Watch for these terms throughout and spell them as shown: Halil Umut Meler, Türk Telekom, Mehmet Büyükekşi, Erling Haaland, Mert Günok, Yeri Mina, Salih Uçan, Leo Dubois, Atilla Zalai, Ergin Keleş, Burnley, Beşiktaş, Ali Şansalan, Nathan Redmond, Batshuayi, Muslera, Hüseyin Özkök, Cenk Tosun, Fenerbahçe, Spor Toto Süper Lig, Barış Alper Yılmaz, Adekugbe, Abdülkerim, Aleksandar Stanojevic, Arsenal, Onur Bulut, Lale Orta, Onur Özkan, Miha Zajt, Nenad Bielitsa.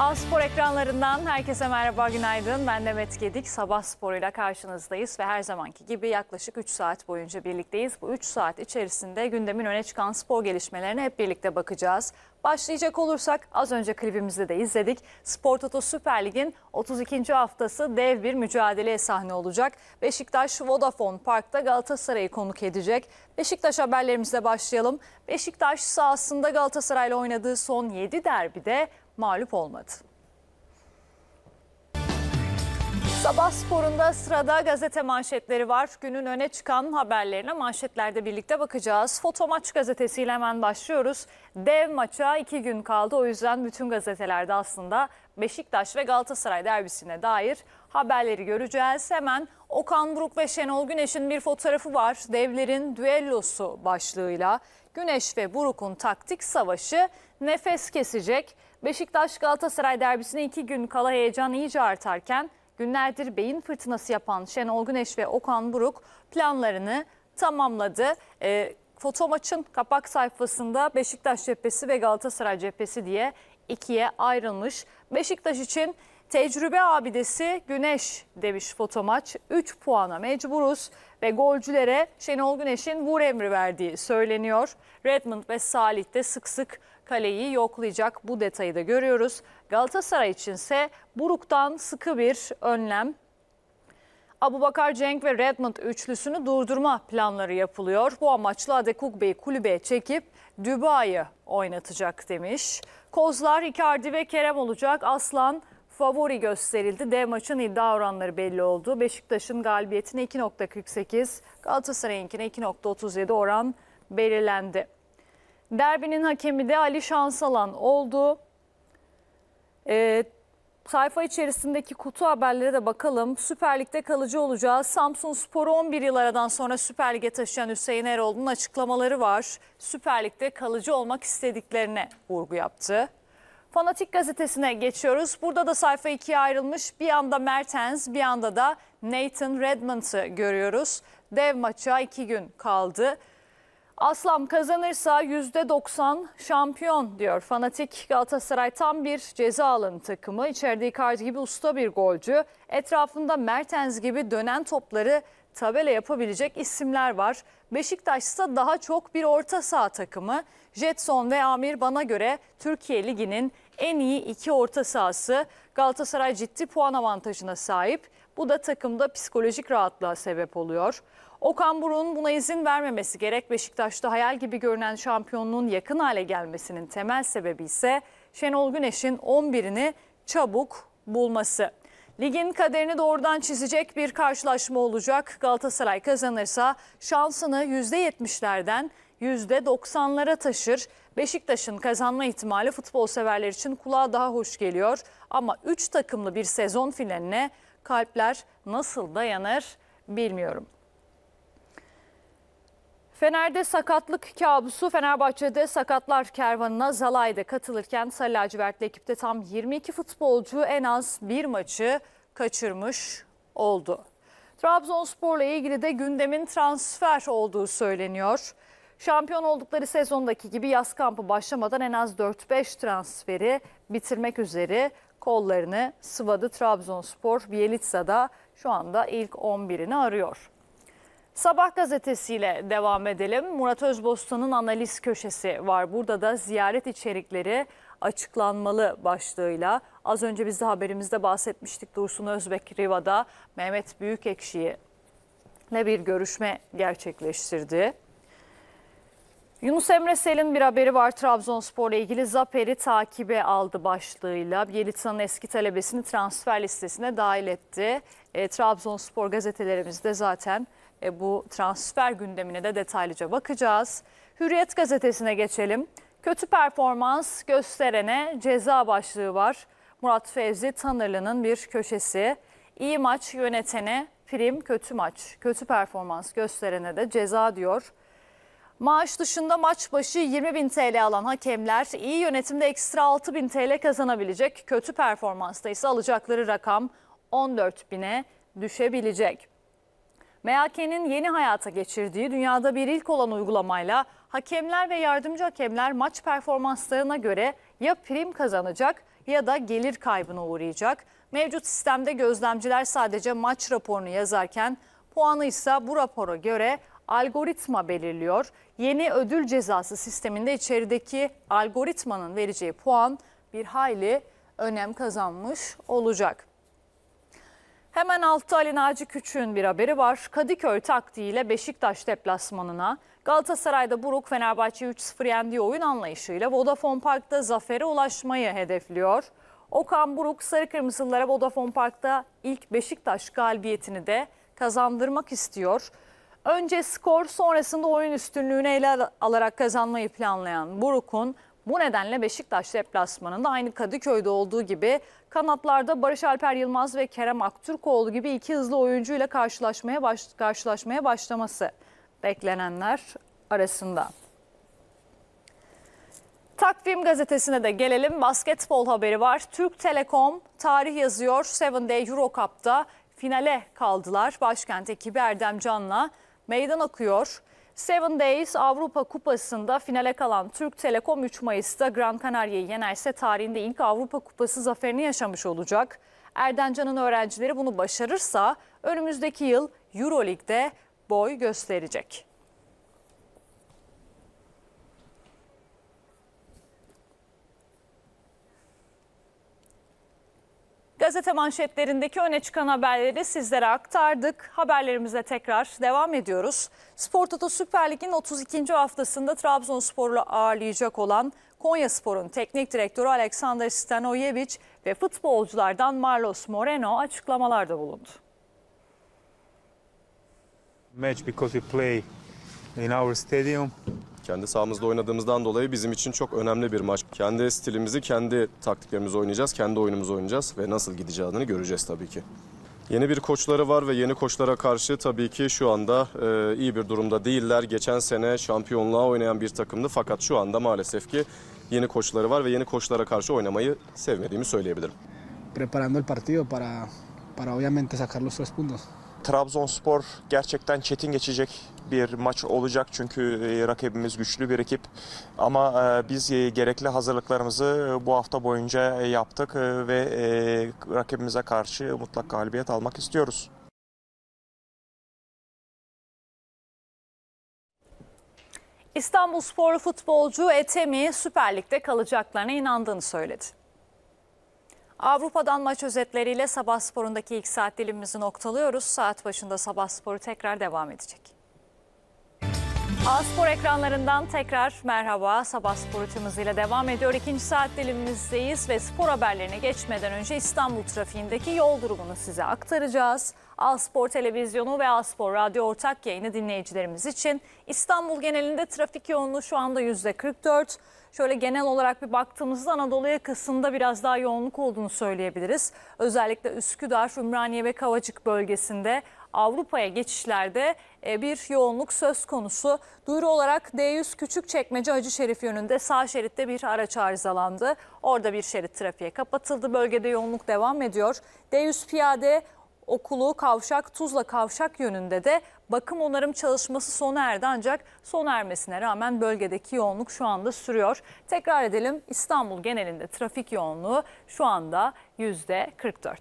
Al Spor ekranlarından herkese merhaba, günaydın. Ben Demet Gedik. Sabah sporuyla karşınızdayız ve her zamanki gibi yaklaşık 3 saat boyunca birlikteyiz. Bu 3 saat içerisinde gündemin öne çıkan spor gelişmelerine hep birlikte bakacağız. Başlayacak olursak az önce klibimizde de izledik. Spor Toto Süper Lig'in 32. haftası dev bir mücadeleye sahne olacak. Beşiktaş Vodafone Park'ta Galatasaray'ı konuk edecek. Beşiktaş haberlerimizle başlayalım. Beşiktaş sahasında Galatasaray'la oynadığı son 7 derbide mağlup olmadı. Sabah sporunda sırada gazete manşetleri var. Günün öne çıkan haberlerine manşetlerde birlikte bakacağız. Foto Maç gazetesiyle hemen başlıyoruz. Dev maça 2 gün kaldı. O yüzden bütün gazetelerde aslında Beşiktaş ve Galatasaray derbisine dair haberleri göreceğiz. Hemen Okan Buruk ve Şenol Güneş'in bir fotoğrafı var. Devlerin düellosu başlığıyla. Güneş ve Buruk'un taktik savaşı nefes kesecek. Beşiktaş-Galatasaray derbisine 2 gün kala heyecan iyice artarken günlerdir beyin fırtınası yapan Şenol Güneş ve Okan Buruk planlarını tamamladı. Foto Maç'ın kapak sayfasında Beşiktaş cephesi ve Galatasaray cephesi diye ikiye ayrılmış. Beşiktaş için tecrübe abidesi Güneş demiş Foto Maç. 3 puana mecburuz ve golcülere Şenol Güneş'in vur emri verdiği söyleniyor. Redmond ve Salih de sık sık kaleyi yoklayacak, bu detayı da görüyoruz. Galatasaray içinse Buruk'tan sıkı bir önlem. Aboubakar, Cenk ve Redmond üçlüsünü durdurma planları yapılıyor. Bu amaçla Adekugbe'yi kulübeye çekip Dubai'yi oynatacak demiş. Kozlar Icardi ve Kerem olacak. Aslan favori gösterildi. Dev maçın iddia oranları belli oldu. Beşiktaş'ın galibiyetine 2.48, Galatasaray'ınkine 2.37 oran belirlendi. Derbinin hakemi de Ali Şansalan oldu. Sayfa içerisindeki kutu haberlere de bakalım. Süper Lig'de kalıcı olacağız. Samsunspor'u 11 yıl aradan sonra Süper Lig'e taşıyan Hüseyin Erol'un açıklamaları var. Süper Lig'de kalıcı olmak istediklerine vurgu yaptı. Fanatik gazetesine geçiyoruz. Burada da sayfa 2'ye ayrılmış. Bir yanda Mertens, bir yanda da Nathan Redmond'ı görüyoruz. Dev maça 2 gün kaldı. Aslan kazanırsa %90 şampiyon diyor Fanatik. Galatasaray tam bir ceza alan takımı. İçeride Icardi gibi usta bir golcü. Etrafında Mertens gibi dönen topları tabela yapabilecek isimler var. Beşiktaş ise daha çok bir orta saha takımı. Jetson ve Amir bana göre Türkiye Ligi'nin en iyi 2 orta sahası. Galatasaray ciddi puan avantajına sahip. Bu da takımda psikolojik rahatlığa sebep oluyor. Okan Buruk'un buna izin vermemesi gerek. Beşiktaş'ta hayal gibi görünen şampiyonluğun yakın hale gelmesinin temel sebebi ise Şenol Güneş'in 11'ini çabuk bulması. Ligin kaderini doğrudan çizecek bir karşılaşma olacak. Galatasaray kazanırsa şansını %70'lerden %90'lara taşır. Beşiktaş'ın kazanma ihtimali futbol severler için kulağa daha hoş geliyor. Ama 3 takımlı bir sezon finaline kalpler nasıl dayanır bilmiyorum. Fener'de sakatlık kabusu. Fenerbahçe'de sakatlar kervanına Zalay'da katılırken Sarı Lacivertli ekipte tam 22 futbolcu en az bir maçı kaçırmış oldu. Trabzonspor'la ilgili de gündemin transfer olduğu söyleniyor. Şampiyon oldukları sezondaki gibi yaz kampı başlamadan en az 4-5 transferi bitirmek üzere kollarını sıvadı Trabzonspor. Bielitsa'da şu anda ilk 11'ini arıyor. Sabah gazetesiyle devam edelim. Murat Özbostan'ın analiz köşesi var. Burada da ziyaret içerikleri açıklanmalı başlığıyla. Az önce biz de haberimizde bahsetmiştik. Dursun Özbek Riva'da Mehmet Büyükekşi'yle bir görüşme gerçekleştirdi. Yunus Emre Sel'in bir haberi var Trabzonspor'la ilgili. Zafer'i takibe aldı başlığıyla. Bielitsa'nın eski talebesini transfer listesine dahil etti. Trabzonspor gazetelerimizde zaten bu transfer gündemine de detaylıca bakacağız. Hürriyet gazetesine geçelim. Kötü performans gösterene ceza başlığı var. Murat Fevzi Tanırlı'nın bir köşesi. İyi maç yönetene prim, kötü maç, kötü performans gösterene de ceza diyor. Maaş dışında maç başı 20.000 TL alan hakemler iyi yönetimde ekstra 6.000 TL kazanabilecek. Kötü performansta ise alacakları rakam 14.000'e düşebilecek. MHK'nin yeni hayata geçirdiği dünyada bir ilk olan uygulamayla hakemler ve yardımcı hakemler maç performanslarına göre ya prim kazanacak ya da gelir kaybına uğrayacak. Mevcut sistemde gözlemciler sadece maç raporunu yazarken puanı ise bu rapora göre algoritma belirliyor. Yeni ödül cezası sisteminde içerideki algoritmanın vereceği puan bir hayli önem kazanmış olacak. Hemen altta Ali Naci Küçük'ün bir haberi var. Kadıköy taktiğiyle Beşiktaş deplasmanına, Galatasaray'da Buruk Fenerbahçe'yi 3-0 yendiği oyun anlayışıyla Vodafone Park'ta zafere ulaşmayı hedefliyor. Okan Buruk sarı kırmızılılara Vodafone Park'ta ilk Beşiktaş galibiyetini de kazandırmak istiyor. Önce skor, sonrasında oyun üstünlüğünü ele alarak kazanmayı planlayan Buruk'un bu nedenle Beşiktaş deplasmanında aynı Kadıköy'de olduğu gibi kanatlarda Barış Alper Yılmaz ve Kerem Aktürkoğlu gibi iki hızlı oyuncuyla karşılaşmaya başlaması beklenenler arasında. Takvim gazetesine de gelelim. Basketbol haberi var. Türk Telekom tarih yazıyor. 7-Day Euro Cup'ta finale kaldılar. Başkent ekibi Erdem Can'la meydan okuyor. 7 Days Avrupa Kupası'nda finale kalan Türk Telekom 3 Mayıs'ta Gran Canaria'yı yenerse tarihinde ilk Avrupa Kupası zaferini yaşamış olacak. Erdem Can'ın öğrencileri bunu başarırsa önümüzdeki yıl Euroleague'de boy gösterecek. Gazete manşetlerindeki öne çıkan haberleri sizlere aktardık. Haberlerimize tekrar devam ediyoruz. Spor Toto Süper Lig'in 32. haftasında Trabzonspor'la ağırlayacak olan Konyaspor'un teknik direktörü Aleksandar Stanojevic ve futbolculardan Marlos Moreno açıklamalarda bulundu. Match because we play in our stadium. Kendi sahamızda oynadığımızdan dolayı bizim için çok önemli bir maç. Kendi stilimizi, kendi taktiklerimizi oynayacağız, kendi oyunumuzu oynayacağız ve nasıl gideceğini göreceğiz tabii ki. Yeni bir koçları var ve yeni koçlara karşı tabii ki şu anda iyi bir durumda değiller. Geçen sene şampiyonluğa oynayan bir takımdı fakat şu anda maalesef ki yeni koçları var ve yeni koçlara karşı oynamayı sevmediğimi söyleyebilirim. Preparando el partido para obviamente sacar los tres puntos. Trabzonspor gerçekten çetin geçecek bir maç olacak çünkü rakibimiz güçlü bir rakip ama biz gerekli hazırlıklarımızı bu hafta boyunca yaptık ve rakibimize karşı mutlak galibiyet almak istiyoruz. İstanbulspor futbolcu Etemi Süper Lig'de kalacaklarına inandığını söyledi. Avrupa'dan maç özetleriyle Sabahspor'undaki ilk saat dilimimizi noktalıyoruz. Saat başında Sabahspor'u tekrar devam edecek. A-Spor ekranlarından tekrar merhaba. Sabahspor ile devam ediyor. İkinci saat dilimimizdeyiz ve spor haberlerine geçmeden önce İstanbul trafiğindeki yol durumunu size aktaracağız. A-Spor Televizyonu ve A-Spor Radyo ortak yayını dinleyicilerimiz için İstanbul genelinde trafik yoğunluğu şu anda %44. Şöyle genel olarak bir baktığımızda Anadolu yakasında biraz daha yoğunluk olduğunu söyleyebiliriz. Özellikle Üsküdar, Ümraniye ve Kavacık bölgesinde Avrupa'ya geçişlerde bir yoğunluk söz konusu. Duyuru olarak D100 Küçükçekmece Hacışerif yönünde sağ şeritte bir araç arızalandı. Orada bir şerit trafiğe kapatıldı. Bölgede yoğunluk devam ediyor. D100 Piyade Okulu Kavşak Tuzla Kavşak yönünde de bakım onarım çalışması sona erdi ancak sona ermesine rağmen bölgedeki yoğunluk şu anda sürüyor. Tekrar edelim, İstanbul genelinde trafik yoğunluğu şu anda %44.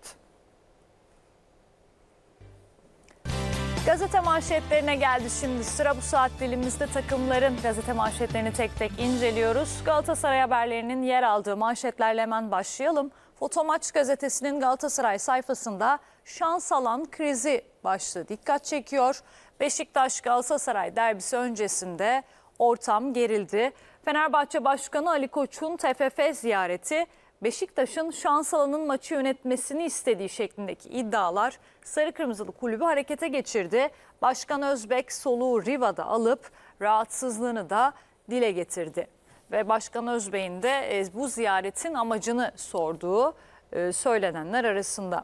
Gazete manşetlerine geldi şimdi sıra. Bu saat dilimizde takımların gazete manşetlerini tek tek inceliyoruz. Galatasaray haberlerinin yer aldığı manşetlerle hemen başlayalım. Fotomaç gazetesinin Galatasaray sayfasında Şansalan krizi başlığı dikkat çekiyor. Beşiktaş-Galatasaray derbisi öncesinde ortam gerildi. Fenerbahçe Başkanı Ali Koç'un TFF ziyareti, Beşiktaş'ın Şansalan'ın maçı yönetmesini istediği şeklindeki iddialar sarı kırmızılı kulübü harekete geçirdi. Başkan Özbek soluğu Riva'da alıp rahatsızlığını da dile getirdi. Ve Başkan Özbey'in de bu ziyaretin amacını sorduğu söylenenler arasında.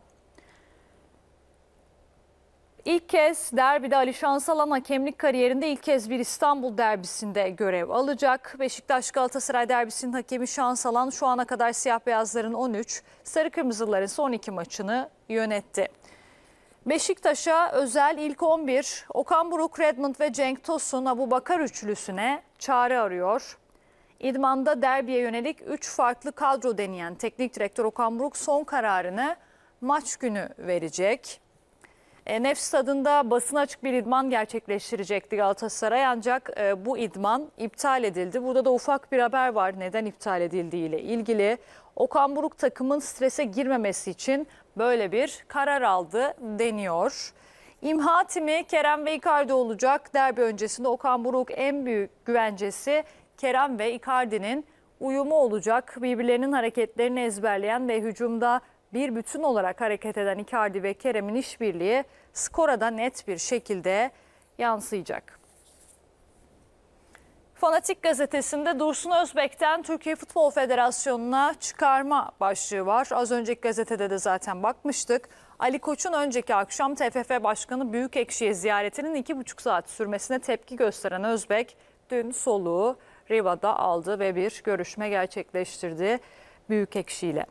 İlk kez derbide Ali Şansalan hakemlik kariyerinde ilk kez bir İstanbul derbisinde görev alacak. Beşiktaş-Galatasaray derbisinin hakemi Şansalan şu ana kadar siyah beyazların 13, sarı kırmızıların son 2 maçını yönetti. Beşiktaş'a özel ilk 11, Okan Buruk, Redmond ve Cenk Tosun Aboubakar üçlüsüne çare arıyor. İdman'da derbiye yönelik 3 farklı kadro deneyen teknik direktör Okan Buruk son kararını maç günü verecek. Nefs stadında basına açık bir idman gerçekleştirecekti Galatasaray, ancak bu idman iptal edildi. Burada da ufak bir haber var neden iptal edildiği ile ilgili. Okan Buruk takımın strese girmemesi için böyle bir karar aldı deniyor. İmha hatimi Kerem ve Icardi olacak. Derbi öncesinde Okan Buruk en büyük güvencesi Kerem ve Icardi'nin uyumu olacak. Birbirlerinin hareketlerini ezberleyen ve hücumda bir bütün olarak hareket eden Icardi ve Kerem'in işbirliği skora da net bir şekilde yansıyacak. Fanatik gazetesinde Dursun Özbek'ten Türkiye Futbol Federasyonu'na çıkarma başlığı var. Az önceki gazetede de zaten bakmıştık. Ali Koç'un önceki akşam TFF Başkanı Büyükekşi'ye ziyaretinin 2,5 saat sürmesine tepki gösteren Özbek dün soluğu Riva'da aldı ve bir görüşme gerçekleştirdi Büyükekşi ile.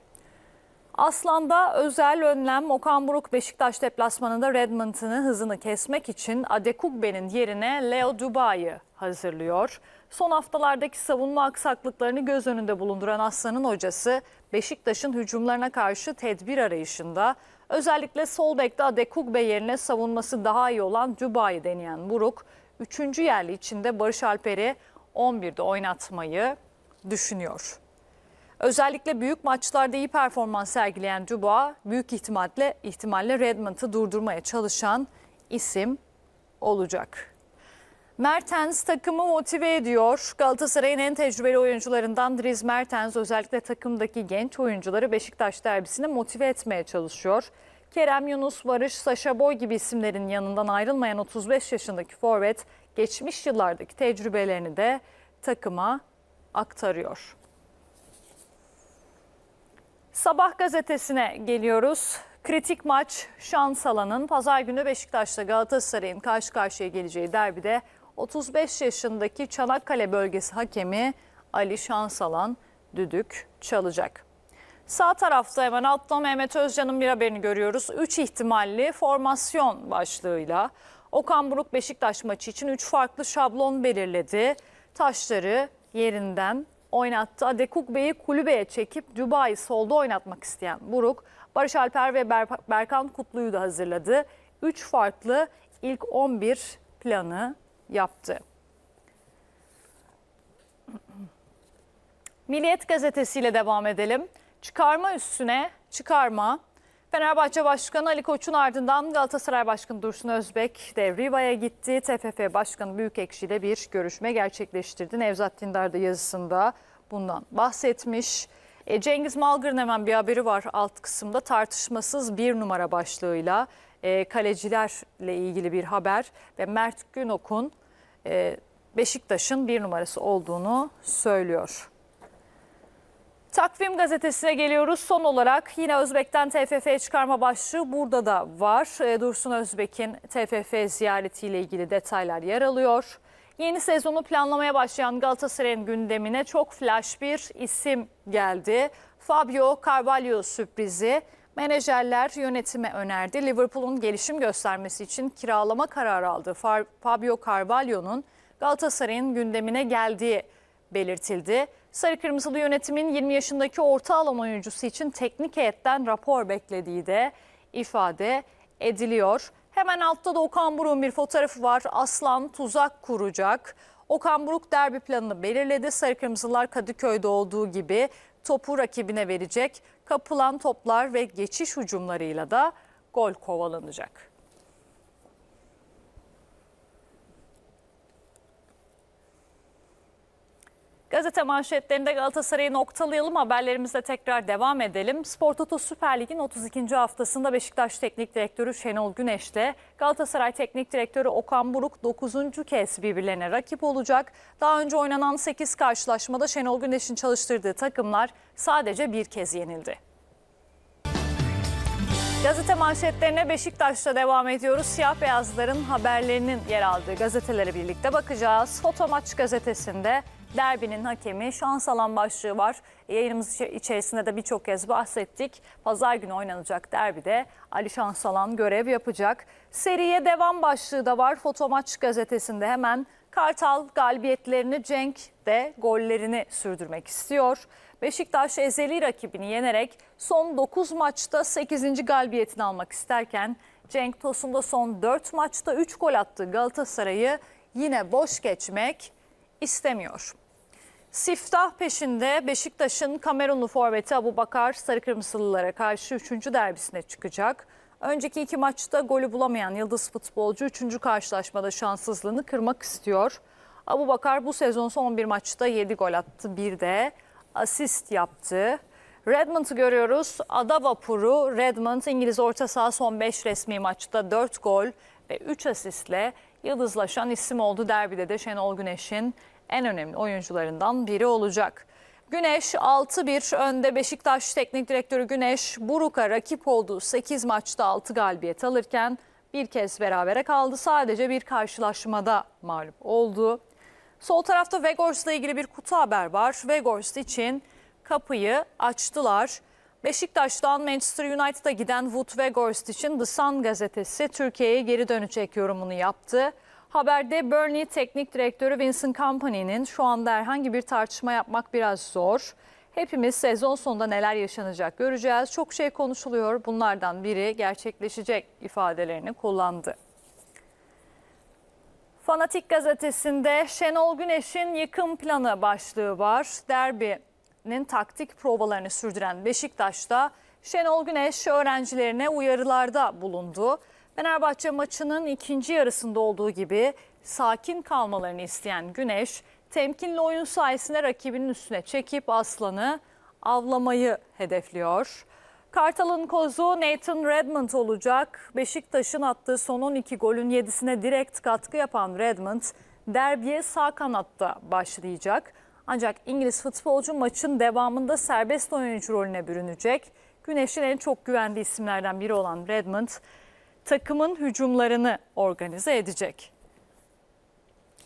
Aslan'da özel önlem. Okan Buruk Beşiktaş deplasmanında Redmond'ın hızını kesmek için Adekugbe'nin yerine Leo Dubay'ı hazırlıyor. Son haftalardaki savunma aksaklıklarını göz önünde bulunduran Aslan'ın hocası Beşiktaş'ın hücumlarına karşı tedbir arayışında. Özellikle sol bekte Adekugbe yerine savunması daha iyi olan Dubay'ı deneyen Buruk, 3. yerli içinde Barış Alper'i 11'de oynatmayı düşünüyor. Özellikle büyük maçlarda iyi performans sergileyen Duba, büyük ihtimalle Redmond'ı durdurmaya çalışan isim olacak. Mertens takımı motive ediyor. Galatasaray'ın en tecrübeli oyuncularından Dries Mertens özellikle takımdaki genç oyuncuları Beşiktaş derbisini motive etmeye çalışıyor. Kerem Yunus, Barış, Saşa Boy gibi isimlerin yanından ayrılmayan 35 yaşındaki forvet geçmiş yıllardaki tecrübelerini de takıma aktarıyor. Sabah gazetesine geliyoruz. Kritik maç Şansalan'ın. Pazar günü Beşiktaş'ta Galatasaray'ın karşı karşıya geleceği derbide 35 yaşındaki Çanakkale bölgesi hakemi Ali Şansalan düdük çalacak. Sağ tarafta hemen altta Mehmet Özcan'ın bir haberini görüyoruz. 3 ihtimalli formasyon başlığıyla Okan Buruk Beşiktaş maçı için 3 farklı şablon belirledi. Taşları yerinden oynattı. Adekugbe'yi kulübeye çekip Dubay'ı solda oynatmak isteyen Buruk, Barış Alper ve Berkan Kutlu'yu da hazırladı. 3 farklı ilk 11 planı yaptı. Milliyet gazetesiyle devam edelim. Çıkarma üstüne çıkarma. Fenerbahçe Başkanı Ali Koç'un ardından Galatasaray Başkanı Dursun Özbek de Riva'ya gitti. TFF Başkanı Büyükekşi ile bir görüşme gerçekleştirdi. Nevzat Dindar da yazısında bundan bahsetmiş. Cengiz Malgır'ın hemen bir haberi var alt kısımda. Tartışmasız bir numara başlığıyla kalecilerle ilgili bir haber ve Mert Günok'un Beşiktaş'ın bir numarası olduğunu söylüyor. Takvim gazetesine geliyoruz. Son olarak yine Özbek'ten TFF'ye çıkarma başlığı burada da var. Dursun Özbek'in TFF ziyaretiyle ilgili detaylar yer alıyor. Yeni sezonu planlamaya başlayan Galatasaray'ın gündemine çok flash bir isim geldi. Fabio Carvalho sürprizi. Menajerler yönetime önerdi. Liverpool'un gelişim göstermesi için kiralama kararı aldığı Fabio Carvalho'nun Galatasaray'ın gündemine geldiği belirtildi. Sarı Kırmızılı yönetimin 20 yaşındaki orta alan oyuncusu için teknik heyetten rapor beklediği de ifade ediliyor. Hemen altta da Okan Buruk'un bir fotoğrafı var. Aslan tuzak kuracak. Okan Buruk derbi planını belirledi. Sarı Kırmızılar Kadıköy'de olduğu gibi topu rakibine verecek. Kapılan toplar ve geçiş hücumlarıyla da gol kovalanacak. Gazete manşetlerinde Galatasaray'ı noktalayalım, haberlerimizle tekrar devam edelim. Spor Toto Süper Lig'in 32. haftasında Beşiktaş Teknik Direktörü Şenol Güneş'le Galatasaray Teknik Direktörü Okan Buruk 9. kez birbirlerine rakip olacak. Daha önce oynanan 8 karşılaşmada Şenol Güneş'in çalıştırdığı takımlar sadece bir kez yenildi. Gazete manşetlerine Beşiktaş'ta devam ediyoruz. Siyah beyazların haberlerinin yer aldığı gazetelere birlikte bakacağız. Fotomaç gazetesinde derbinin hakemi Şansalan başlığı var. Yayınımız içerisinde de birçok kez bahsettik. Pazar günü oynanacak derbide Ali Şansalan görev yapacak. Seriye devam başlığı da var. Fotomaç gazetesinde hemen Kartal galibiyetlerini, Cenk de gollerini sürdürmek istiyor. Beşiktaş ezeli rakibini yenerek son 9 maçta 8. galibiyetini almak isterken Cenk Tosun da son 4 maçta 3 gol attığı Galatasaray'ı yine boş geçmek istemiyor. Siftah peşinde Beşiktaş'ın Kamerunlu forveti Aboubakar sarı kırmızılılara karşı 3. derbisine çıkacak. Önceki 2 maçta golü bulamayan yıldız futbolcu 3. karşılaşmada şanssızlığını kırmak istiyor. Aboubakar bu sezon son 1 maçta 7 gol attı, bir de asist yaptı. Redmond'u görüyoruz. Adavapuru Redmond İngiliz orta saha son 5 resmi maçta 4 gol ve 3 asistle yıldızlaşan isim oldu. Derbide de Şenol Güneş'in en önemli oyuncularından biri olacak. Güneş 6-1 önde. Beşiktaş Teknik Direktörü Güneş, Buruk'a rakip olduğu 8 maçta 6 galibiyet alırken bir kez berabere kaldı. Sadece bir karşılaşmada mağlup oldu. Sol tarafta Vegors'la ilgili bir kutu haber var. Vegors için kapıyı açtılar. Beşiktaş'tan Manchester United'a giden Wood Weghorst için The Sun gazetesi Türkiye'ye geri dönecek yorumunu yaptı. Haberde Burnley Teknik Direktörü Vincent Kompany'nin şu anda herhangi bir tartışma yapmak biraz zor. Hepimiz sezon sonunda neler yaşanacak göreceğiz. Çok şey konuşuluyor. Bunlardan biri gerçekleşecek ifadelerini kullandı. Fanatik gazetesinde Şenol Güneş'in yıkım planı başlığı var. Derbinin taktik provalarını sürdüren Beşiktaş'ta Şenol Güneş öğrencilerine uyarılarda bulundu. Fenerbahçe maçının ikinci yarısında olduğu gibi sakin kalmalarını isteyen Güneş, temkinli oyun sayesinde rakibinin üstüne çekip aslanı avlamayı hedefliyor. Kartal'ın kozu Nathan Redmond olacak. Beşiktaş'ın attığı son 12 golün 7'sine direkt katkı yapan Redmond, derbiye sağ kanatta başlayacak. Ancak İngiliz futbolcu maçın devamında serbest oyuncu rolüne bürünecek. Güneş'in en çok güvendiği isimlerden biri olan Redmond, takımın hücumlarını organize edecek.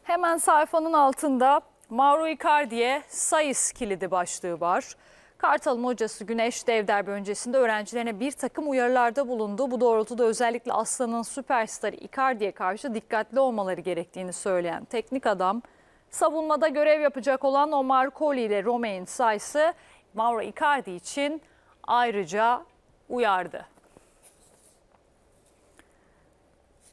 Hemen sayfanın altında Mauro Icardi'ye sayıs kilidi başlığı var. Kartal'ın hocası Güneş dev derbi öncesinde öğrencilerine bir takım uyarılarda bulundu. Bu doğrultuda özellikle Aslan'ın süperstarı Icardi'ye karşı dikkatli olmaları gerektiğini söyleyen teknik adam, savunmada görev yapacak olan Omar Colley ile Romain Saïs'ı Mauro Icardi için ayrıca uyardı.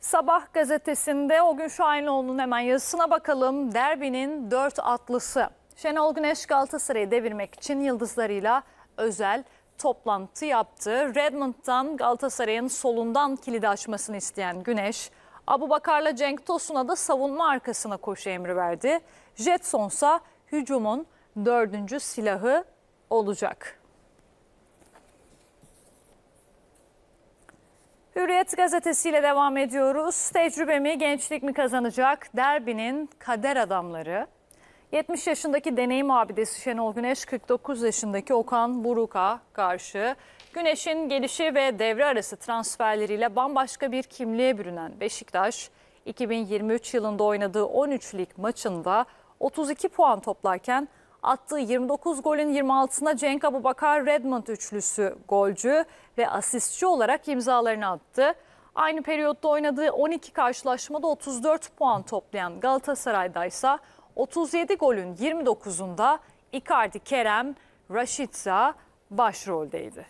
Sabah gazetesinde Ogün Şahinoğlu'nun hemen yazısına bakalım. Derbinin 4 atlısı. Şenol Güneş Galatasaray'ı devirmek için yıldızlarıyla özel toplantı yaptı. Redmond'dan Galatasaray'ın solundan kilidi açmasını isteyen Güneş, Aboubakar'la Cenk Tosun'a da savunma arkasına koşu emri verdi. Jetson'sa hücumun 4. silahı olacak. Hürriyet gazetesiyle devam ediyoruz. Tecrübemi, gençlik mi kazanacak? Derbinin kader adamları. 70 yaşındaki deneyim abidesi Şenol Güneş, 49 yaşındaki Okan Buruk'a karşı. Güneş'in gelişi ve devre arası transferleriyle bambaşka bir kimliğe bürünen Beşiktaş, 2023 yılında oynadığı 13 lig maçında 32 puan toplarken attığı 29 golün 26'sına Cenk Aboubakar Redmond üçlüsü golcü ve asistçi olarak imzalarını attı. Aynı periyotta oynadığı 12 karşılaşmada 34 puan toplayan Galatasaray'daysa 37 golün 29'unda Icardi, Kerem, Rashica başroldeydi.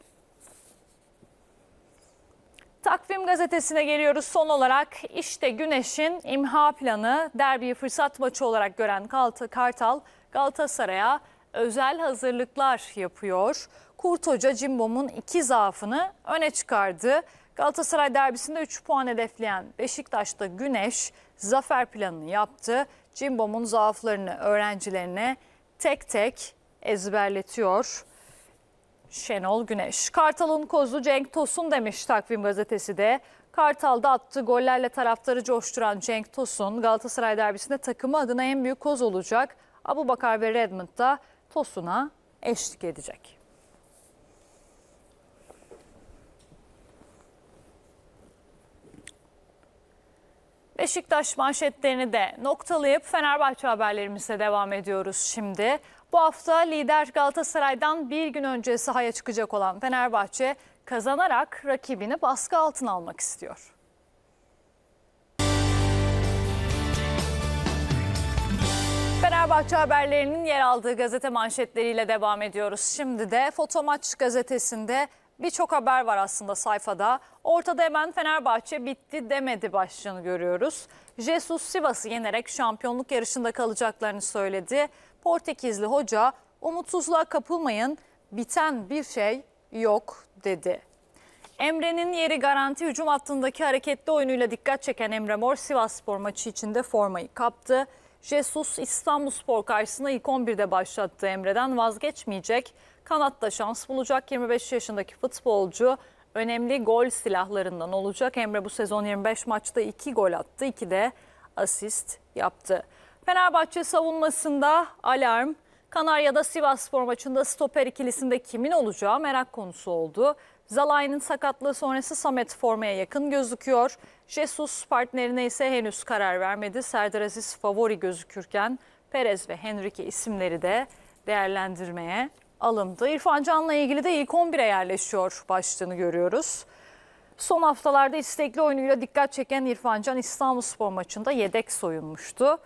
Takvim gazetesine geliyoruz son olarak. İşte Güneş'in imha planı. Derbiyi fırsat maçı olarak gören Kartal, Galatasaray'a özel hazırlıklar yapıyor. Kurt Hoca Cimbom'un 2 zaafını öne çıkardı. Galatasaray derbisinde 3 puan hedefleyen Beşiktaş'ta Güneş zafer planını yaptı. Cimbom'un zaaflarını öğrencilerine tek tek ezberletiyor Şenol Güneş. Kartal'ın kozu Cenk Tosun demiş Takvim gazetesi de. Kartal'da attığı gollerle taraftarı coşturan Cenk Tosun, Galatasaray derbisinde takımı adına en büyük koz olacak. Aboubakar ve Redmond da Tosun'a eşlik edecek. Beşiktaş manşetlerini de noktalayıp Fenerbahçe haberlerimize devam ediyoruz şimdi. Bu hafta lider Galatasaray'dan bir gün önce sahaya çıkacak olan Fenerbahçe kazanarak rakibini baskı altına almak istiyor. Fenerbahçe haberlerinin yer aldığı gazete manşetleriyle devam ediyoruz. Şimdi de Fotomaç gazetesinde birçok haber var aslında sayfada. Ortada hemen Fenerbahçe bitti demedi başlığını görüyoruz. Jesus Sivas'ı yenerek şampiyonluk yarışında kalacaklarını söyledi. Portekizli hoca umutsuzluğa kapılmayın, biten bir şey yok dedi. Emre'nin yeri garanti, hücum hattındaki hareketli oyunuyla dikkat çeken Emre Mor Sivasspor maçı içinde formayı kaptı. Jesus İstanbulspor karşısına ilk 11'de başlattı. Emre'den vazgeçmeyecek. Kanatta şans bulacak 25 yaşındaki futbolcu önemli gol silahlarından olacak. Emre bu sezon 25 maçta 2 gol attı, 2 de asist yaptı. Fenerbahçe savunmasında alarm. Kanarya'da Sivasspor maçında stoper ikilisinde kimin olacağı merak konusu oldu. Zalai'nin sakatlığı sonrası Samet formaya yakın gözüküyor. Jesus partnerine ise henüz karar vermedi. Serdar Aziz favori gözükürken Perez ve Henrique isimleri de değerlendirmeye alındı. İrfan Can'la ilgili de ilk 11'e yerleşiyor başlığını görüyoruz. Son haftalarda istekli oyunuyla dikkat çeken İrfan Can İstanbulspor maçında yedek soyunmuştu.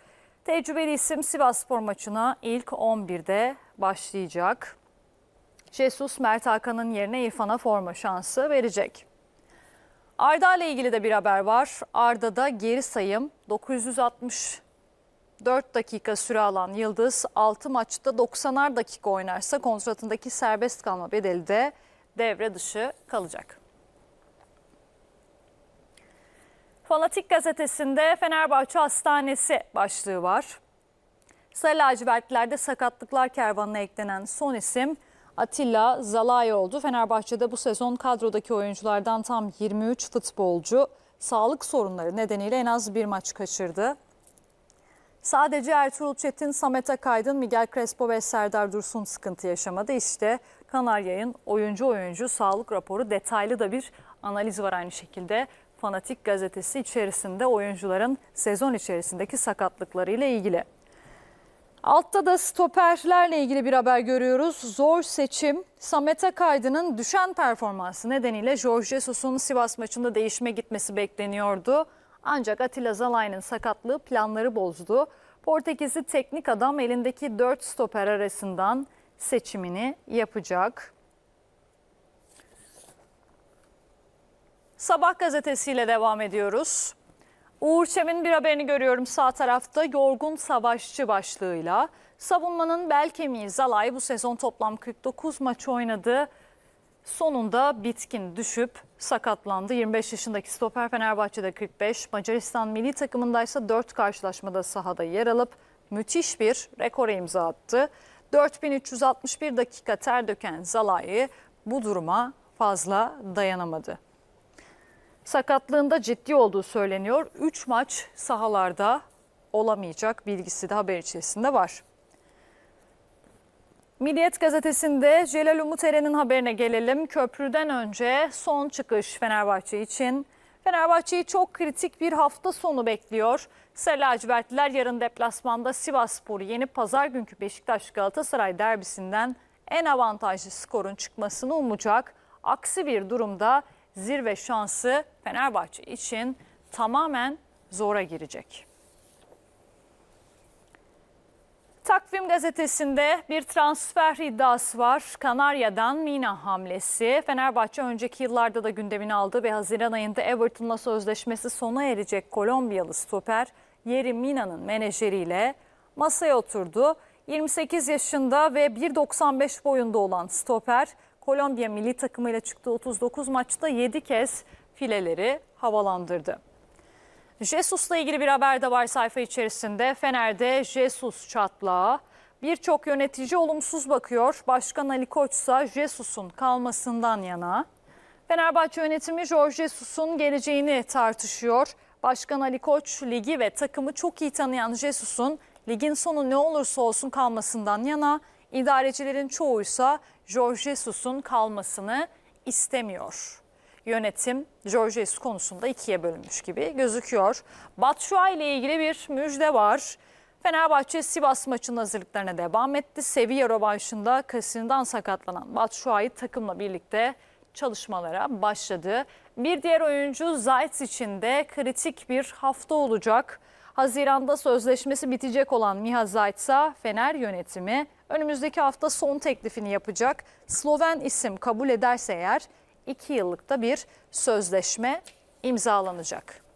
Tecrübeli isim Sivasspor maçına ilk 11'de başlayacak. Jesus Mert Hakan'ın yerine İrfan'a forma şansı verecek. Arda ile ilgili de bir haber var. Arda'da geri sayım 964 dakika süre alan Yıldız 6 maçta 90'ar dakika oynarsa kontratındaki serbest kalma bedeli de devre dışı kalacak. Fanatik gazetesinde Fenerbahçe Hastanesi başlığı var. Sarı lacivertlerde sakatlıklar kervanına eklenen son isim Atilla Zalai oldu. Fenerbahçe'de bu sezon kadrodaki oyunculardan tam 23 futbolcu sağlık sorunları nedeniyle en az bir maç kaçırdı. Sadece Ertuğrul Çetin, Samet Akaydın, Miguel Crespo ve Serdar Dursun sıkıntı yaşamadı. İşte Kanarya'nın oyuncu sağlık raporu, detaylı da bir analiz var aynı şekilde. Fanatik gazetesi içerisinde oyuncuların sezon içerisindeki sakatlıklarıyla ilgili. Altta da stoperlerle ilgili bir haber görüyoruz. Zor seçim. Samet Akaydın'ın düşen performansı nedeniyle George Jesus'un Sivas maçında değişime gitmesi bekleniyordu. Ancak Atilla Zalai'nin sakatlığı planları bozdu. Portekizli teknik adam elindeki 4 stoper arasından seçimini yapacak. Sabah gazetesiyle devam ediyoruz. Uğur Çem'in bir haberini görüyorum sağ tarafta, yorgun savaşçı başlığıyla. Savunmanın bel kemiği Zalai bu sezon toplam 49 maç oynadı. Sonunda bitkin düşüp sakatlandı. 25 yaşındaki stoper Fenerbahçe'de 45, Macaristan milli takımındaysa 4 karşılaşmada sahada yer alıp müthiş bir rekora imza attı. 4361 dakika ter döken Zalai bu duruma fazla dayanamadı. Sakatlığında ciddi olduğu söyleniyor. 3 maç sahalarda olamayacak bilgisi de haber içerisinde var. Milliyet gazetesinde Celal Umut Eren'in haberine gelelim. Köprüden önce son çıkış Fenerbahçe için. Fenerbahçe'yi çok kritik bir hafta sonu bekliyor. Sarı lacivertliler yarın deplasmanda Sivasspor'u yenip pazar günkü Beşiktaş Galatasaray derbisinden en avantajlı skorun çıkmasını umacak. Aksi bir durumda zirve şansı Fenerbahçe için tamamen zora girecek. Takvim gazetesinde bir transfer iddiası var. Kanarya'dan Mina hamlesi. Fenerbahçe önceki yıllarda da gündemini aldı ve Haziran ayında Everton'la sözleşmesi sona erecek Kolombiyalı stoper Yeri Mina'nın menajeriyle masaya oturdu. 28 yaşında ve 1.95 boyunda olan stoper Kolombiya milli takımıyla çıktığı 39 maçta 7 kez fileleri havalandırdı. Jesus'la ilgili bir haber de var sayfa içerisinde. Fener'de Jesus çatlağı. Birçok yönetici olumsuz bakıyor. Başkan Ali Koç ise Jesus'un kalmasından yana. Fenerbahçe yönetimi Jorge Jesus'un geleceğini tartışıyor. Başkan Ali Koç ligi ve takımı çok iyi tanıyan Jesus'un ligin sonu ne olursa olsun kalmasından yana. İdarecilerin çoğuysa Jorge Jesus'un kalmasını istemiyor. Yönetim Jorge Jesus konusunda ikiye bölünmüş gibi gözüküyor. Batshuayi ile ilgili bir müjde var. Fenerbahçe Sivas maçının hazırlıklarına devam etti. Sevilla rövanşında kasından sakatlanan Batshuayi takımla birlikte çalışmalara başladı. Bir diğer oyuncu Zayt için de kritik bir hafta olacak. Haziran'da sözleşmesi bitecek olan Miha Zajt'sa Fener yönetimi önümüzdeki hafta son teklifini yapacak. Sloven isim kabul ederse eğer 2 yıllıkta bir sözleşme imzalanacak.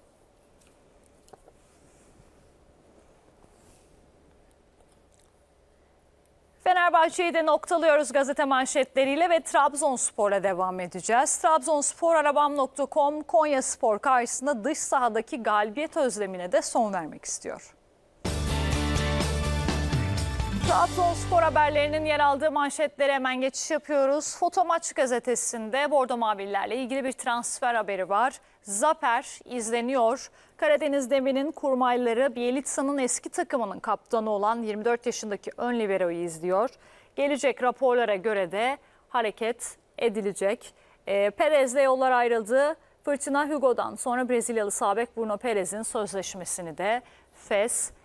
Fenerbahçe'yi de noktalıyoruz gazete manşetleriyle ve Trabzonspor'a devam edeceğiz. Trabzonsporarabam.com Konyaspor karşısında dış sahadaki galibiyet özlemine de son vermek istiyor. Trabzonspor haberlerinin yer aldığı manşetlere hemen geçiş yapıyoruz. Fotomaç gazetesinde Bordo Mavililerle ilgili bir transfer haberi var. Zaper izleniyor. Karadeniz Demir'in kurmayları Bielitsa'nın eski takımının kaptanı olan 24 yaşındaki ön libero'yu izliyor. Gelecek raporlara göre de hareket edilecek. Perez'le yollar ayrıldı. Fırtına Hugo'dan sonra Brezilyalı sabek Bruno Perez'in sözleşmesini de feshetti.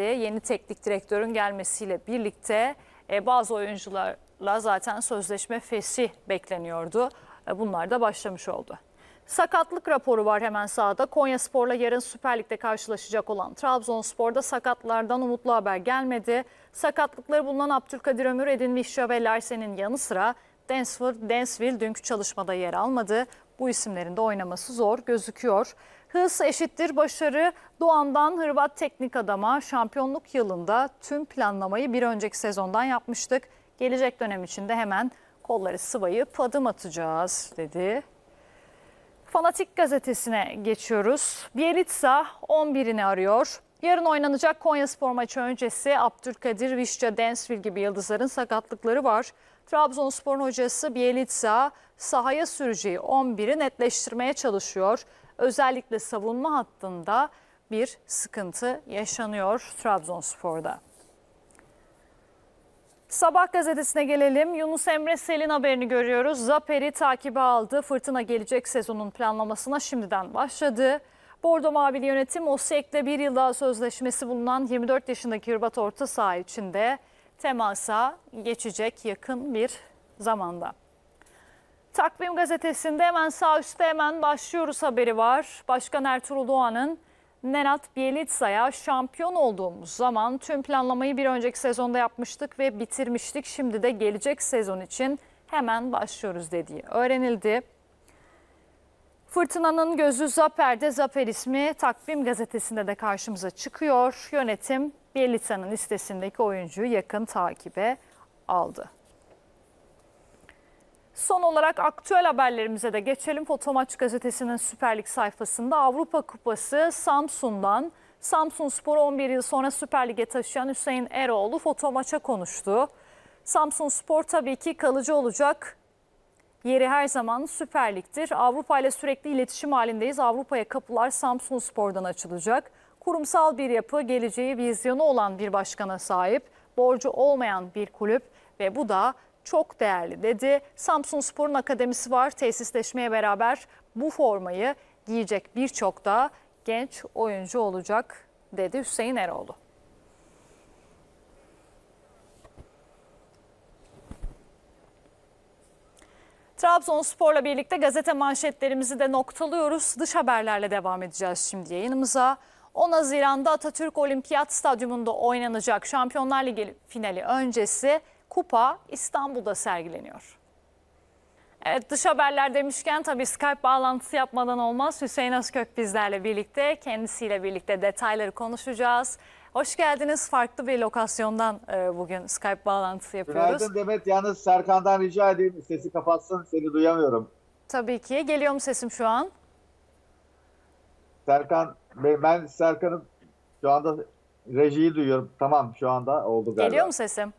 Yeni teknik direktörün gelmesiyle birlikte bazı oyuncularla zaten sözleşme feshi bekleniyordu. Bunlar da başlamış oldu. Sakatlık raporu var hemen sağda. Konyaspor'la yarın Süper Lig'de karşılaşacak olan Trabzonspor'da sakatlardan umutlu haber gelmedi. Sakatlıkları bulunan Abdülkadir Ömür, Edin Visca ve Larsen'in yanı sıra Densville dünkü çalışmada yer almadı. Bu isimlerin de oynaması zor gözüküyor. Hız eşittir başarı. Doğan'dan Hırvat teknik adama şampiyonluk yılında tüm planlamayı bir önceki sezondan yapmıştık. Gelecek dönem içinde hemen kolları sıvayıp adım atacağız dedi. Fanatik gazetesine geçiyoruz. Bielitsa 11'ini arıyor. Yarın oynanacak Konyaspor maçı öncesi Abdülkadir, Visca, Densville gibi yıldızların sakatlıkları var. Trabzonspor'un hocası Bielitsa sahaya süreceği 11'i netleştirmeye çalışıyor. Özellikle savunma hattında bir sıkıntı yaşanıyor Trabzonspor'da. Sabah gazetesine gelelim. Yunus Emre Sel'in haberini görüyoruz. Zaper'i takibe aldı. Fırtına gelecek sezonun planlamasına şimdiden başladı. Bordo Mavili yönetim Osijek'le bir yıl daha sözleşmesi bulunan 24 yaşındaki Hırvat orta saha içinde temasa geçecek yakın bir zamanda. Takvim gazetesinde hemen sağ üstte hemen başlıyoruz haberi var. Başkan Ertuğrul Doğan'ın Nenad Bielitsa'ya şampiyon olduğumuz zaman tüm planlamayı bir önceki sezonda yapmıştık ve bitirmiştik. Şimdi de gelecek sezon için hemen başlıyoruz dediği öğrenildi. Fırtınanın gözü Zaper'de. Zaper ismi Takvim gazetesinde de karşımıza çıkıyor. Yönetim Bielitsa'nın listesindeki oyuncuyu yakın takibe aldı. Son olarak aktüel haberlerimize de geçelim. Fotomaç gazetesinin Süper Lig sayfasında Avrupa Kupası Samsun'dan Samsunspor'u 11 yıl sonra Süper Lig'e taşıyan Hüseyin Eroğlu Fotomaç'a konuştu. Samsunspor tabii ki kalıcı olacak. Yeri her zaman Süper Lig'dir. Avrupa ile sürekli iletişim halindeyiz. Avrupa'ya kapılar Samsunspor'dan açılacak. Kurumsal bir yapı, geleceği vizyonu olan bir başkana sahip, borcu olmayan bir kulüp ve bu da çok değerli dedi. Samsunspor'un akademisi var. Tesisleşmeye beraber bu formayı giyecek birçok da genç oyuncu olacak dedi Hüseyin Eroğlu. Trabzonspor'la birlikte gazete manşetlerimizi de noktalıyoruz. Dış haberlerle devam edeceğiz şimdi yayınımıza. 10 Haziran'da Atatürk Olimpiyat Stadyumunda oynanacak Şampiyonlar Ligi finali öncesi Kupa İstanbul'da sergileniyor. Evet, dış haberler demişken tabii Skype bağlantısı yapmadan olmaz. Hüseyin Özkök bizlerle birlikte, kendisiyle birlikte detayları konuşacağız. Hoş geldiniz. Farklı bir lokasyondan bugün Skype bağlantısı yapıyoruz. Günaydın Demet. Yalnız Serkan'dan rica edeyim sesi kapatsın. Seni duyamıyorum. Tabii ki. Geliyor mu sesim şu an? Serkan, ben Serkan'ın şu anda rejiyi duyuyorum. Tamam, şu anda oldu galiba. Geliyor mu sesim?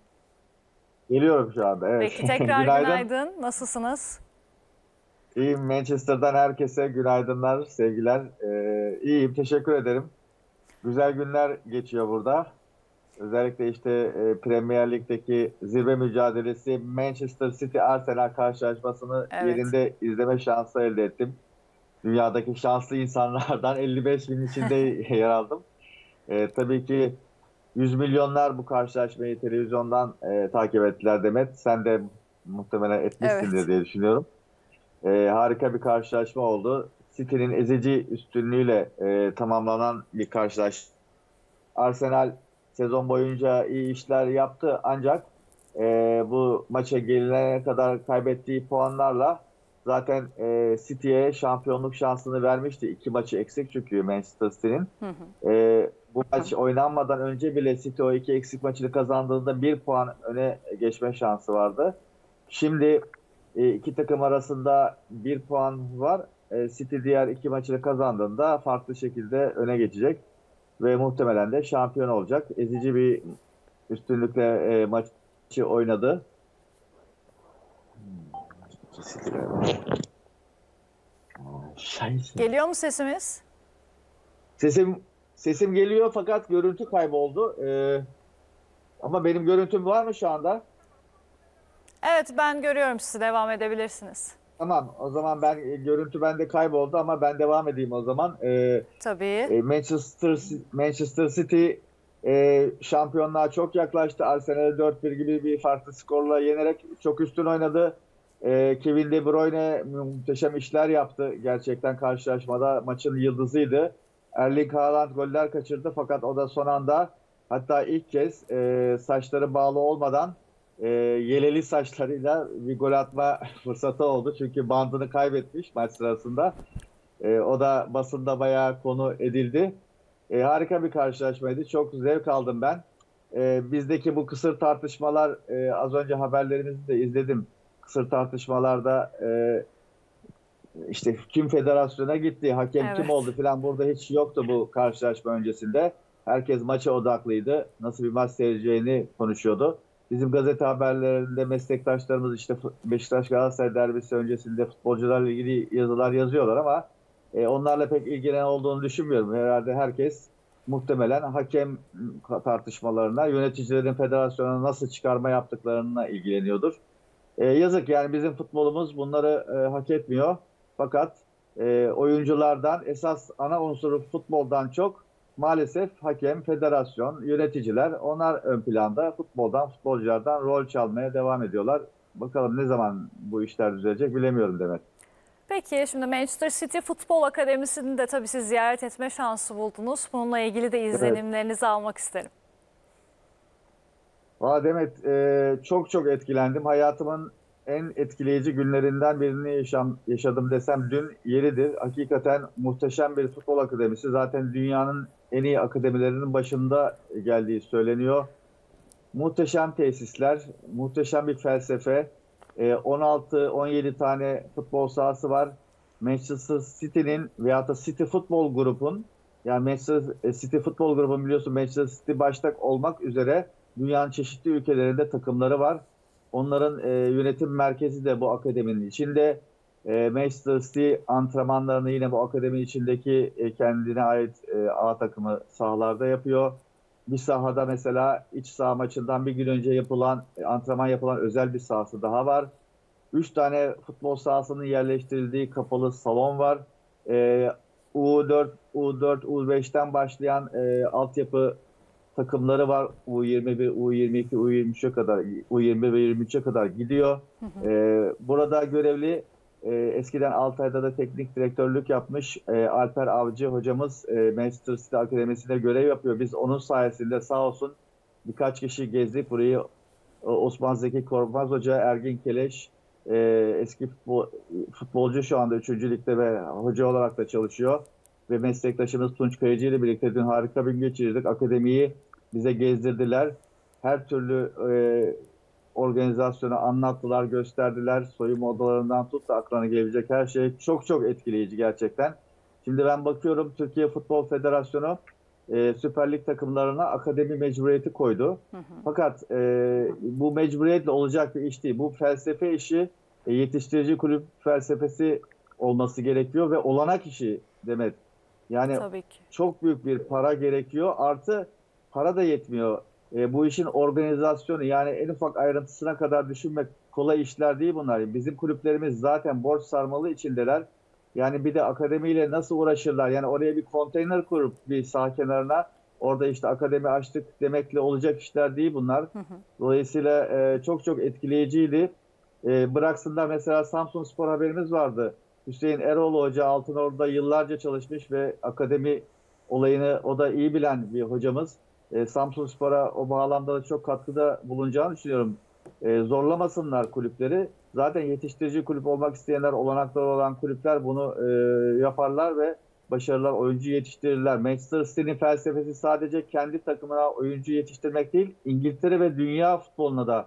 Geliyorum şu anda. Evet. Peki tekrar günaydın. Nasılsınız? İyiyim. Manchester'dan herkese günaydınlar, sevgiler. İyiyim. Teşekkür ederim. Güzel günler geçiyor burada. Özellikle işte Premier Lig'deki zirve mücadelesi Manchester City Arsenal karşılaşmasını yerinde izleme şansı elde ettim. Dünyadaki şanslı insanlardan 55 bin içinde yer aldım. Tabii ki yüz milyonlar bu karşılaşmayı televizyondan takip ettiler Demet. Sen de muhtemelen etmişsindir diye düşünüyorum. Harika bir karşılaşma oldu. City'nin ezici üstünlüğüyle tamamlanan bir karşılaşma Arsenal sezon boyunca iyi işler yaptı ancak bu maça gelene kadar kaybettiği puanlarla zaten City'ye şampiyonluk şansını vermişti. 2 maçı eksik çünkü Manchester City'nin. Bu maç oynanmadan önce bile City o 2 eksik maçını kazandığında 1 puan öne geçme şansı vardı. Şimdi iki takım arasında 1 puan var. City diğer 2 maçını kazandığında farklı şekilde öne geçecek ve muhtemelen de şampiyon olacak. Ezici bir üstünlükle maçı oynadı. Geliyor mu sesimiz? Sesim geliyor fakat görüntü kayboldu. Ama benim görüntüm var mı şu anda? Evet, ben görüyorum sizi. Devam edebilirsiniz. Tamam, o zaman görüntü bende kayboldu ama ben devam edeyim o zaman. Tabii. Manchester City şampiyonluğa çok yaklaştı. Arsenal'e 4-1 gibi bir farklı skorla yenerek çok üstün oynadı. Kevin De Bruyne muhteşem işler yaptı gerçekten karşılaşmada. Maçın yıldızıydı. Erling Haaland goller kaçırdı fakat o da son anda, hatta ilk kez saçları bağlı olmadan yeleli saçlarıyla bir gol atma fırsatı oldu. Çünkü bandını kaybetmiş maç sırasında. O da basında bayağı konu edildi. Harika bir karşılaşmaydı. Çok zevk aldım ben. Bizdeki bu kısır tartışmalar, az önce haberlerimizi de izledim. Kısır tartışmalarda işte kim federasyona gitti, hakem kim oldu falan, burada hiç yoktu bu karşılaşma öncesinde. Herkes maça odaklıydı. Nasıl bir maç seyredeceğini konuşuyordu. Bizim gazete haberlerinde meslektaşlarımız işte Beşiktaş Galatasaray derbisi öncesinde futbolcularla ilgili yazılar yazıyorlar ama onlarla pek ilgilenen olduğunu düşünmüyorum. Herhalde herkes muhtemelen hakem tartışmalarına, yöneticilerin federasyona nasıl çıkarma yaptıklarına ilgileniyordur. Yazık yani, bizim futbolumuz bunları hak etmiyor. Fakat oyunculardan, esas ana unsuru futboldan çok maalesef hakem, federasyon, yöneticiler, onlar ön planda. Futboldan, futbolculardan rol çalmaya devam ediyorlar. Bakalım ne zaman bu işler düzelecek bilemiyorum Demet. Peki, şimdi Manchester City Futbol Akademisi'ni de tabii siz ziyaret etme şansı buldunuz. Bununla ilgili de izlenimlerinizi almak isterim. Valla Demet, çok çok etkilendim. Hayatımın en etkileyici günlerinden birini yaşadım desem dün yeridir. Hakikaten muhteşem bir futbol akademisi. Zaten dünyanın en iyi akademilerinin başında geldiği söyleniyor. Muhteşem tesisler, muhteşem bir felsefe. 16-17 tane futbol sahası var. Manchester City'nin veyahut da City Futbol Grup'un, yani Manchester City Futbol Grup'un biliyorsun Manchester City başta olmak üzere dünyanın çeşitli ülkelerinde takımları var. Onların yönetim merkezi de bu akademinin içinde. Manchester City antrenmanlarını yine bu akademinin içindeki kendine ait A takımı sahalarda yapıyor. Bir sahada mesela iç saha maçından bir gün önce yapılan, antrenman yapılan özel bir sahası daha var. 3 tane futbol sahasının yerleştirildiği kapalı salon var. U4, U4, U5'ten başlayan altyapı takımları var. U21, U22, U23'e kadar, U20 ve U23'e kadar gidiyor. Burada görevli, eskiden Altay'da da teknik direktörlük yapmış Alper Avcı hocamız Manchester City Akademisi'nde görev yapıyor. Biz onun sayesinde sağ olsun birkaç kişi gezdik burayı. Osman Zeki Korkmaz Hoca, Ergin Keleş, eski futbolcu, şu anda 3. Lig'de ve hoca olarak da çalışıyor. Ve meslektaşımız Tunç Kayıcı ile birlikte dün harika bir gün geçirdik. Akademiyi bize gezdirdiler. Her türlü organizasyonu anlattılar, gösterdiler. Soyunma odalarından tut da aklına gelebilecek her şey. Çok çok etkileyici gerçekten. Şimdi ben bakıyorum, Türkiye Futbol Federasyonu Süper Lig takımlarına akademi mecburiyeti koydu. Fakat bu mecburiyetle olacak bir iş değil. Bu felsefe işi, yetiştirici kulüp felsefesi olması gerekiyor ve olanak işi Demet. Yani çok büyük bir para gerekiyor. Artı para da yetmiyor. Bu işin organizasyonu, yani en ufak ayrıntısına kadar düşünmek kolay işler değil bunlar. Bizim kulüplerimiz zaten borç sarmalı içindeler. Yani bir de akademiyle nasıl uğraşırlar? Yani oraya bir konteyner kurup bir saha kenarına, orada işte akademi açtık demekle olacak işler değil bunlar. Dolayısıyla çok çok etkileyiciydi. Bıraksınlar mesela, Samsunspor haberimiz vardı. Hüseyin Eroğlu Hoca Altınordu'da yıllarca çalışmış ve akademi olayını o da iyi bilen bir hocamız. Samsunspor'a o bağlamda da çok katkıda bulunacağını düşünüyorum. Zorlamasınlar kulüpleri. Zaten yetiştirici kulüp olmak isteyenler, olanakları olan kulüpler bunu yaparlar ve başarılar, oyuncu yetiştirirler. Manchester City'nin felsefesi sadece kendi takımına oyuncu yetiştirmek değil, İngiltere ve dünya futboluna da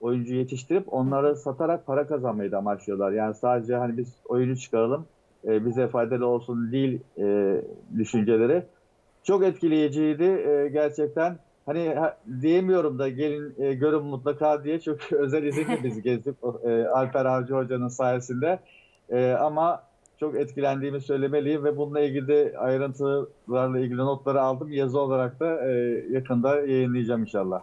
oyuncu yetiştirip onları satarak para kazanmayı da amaçlıyorlar. Yani sadece hani biz oyunu çıkaralım, bize faydalı olsun değil düşünceleri. Çok etkileyiciydi gerçekten. Hani diyemiyorum da gelin görün mutlaka diye, çok özel izinle biz gezdik Alper Avcı Hoca'nın sayesinde. Ama çok etkilendiğimi söylemeliyim ve bununla ilgili de ayrıntılarla ilgili notları aldım. Yazı olarak da yakında yayınlayacağım inşallah.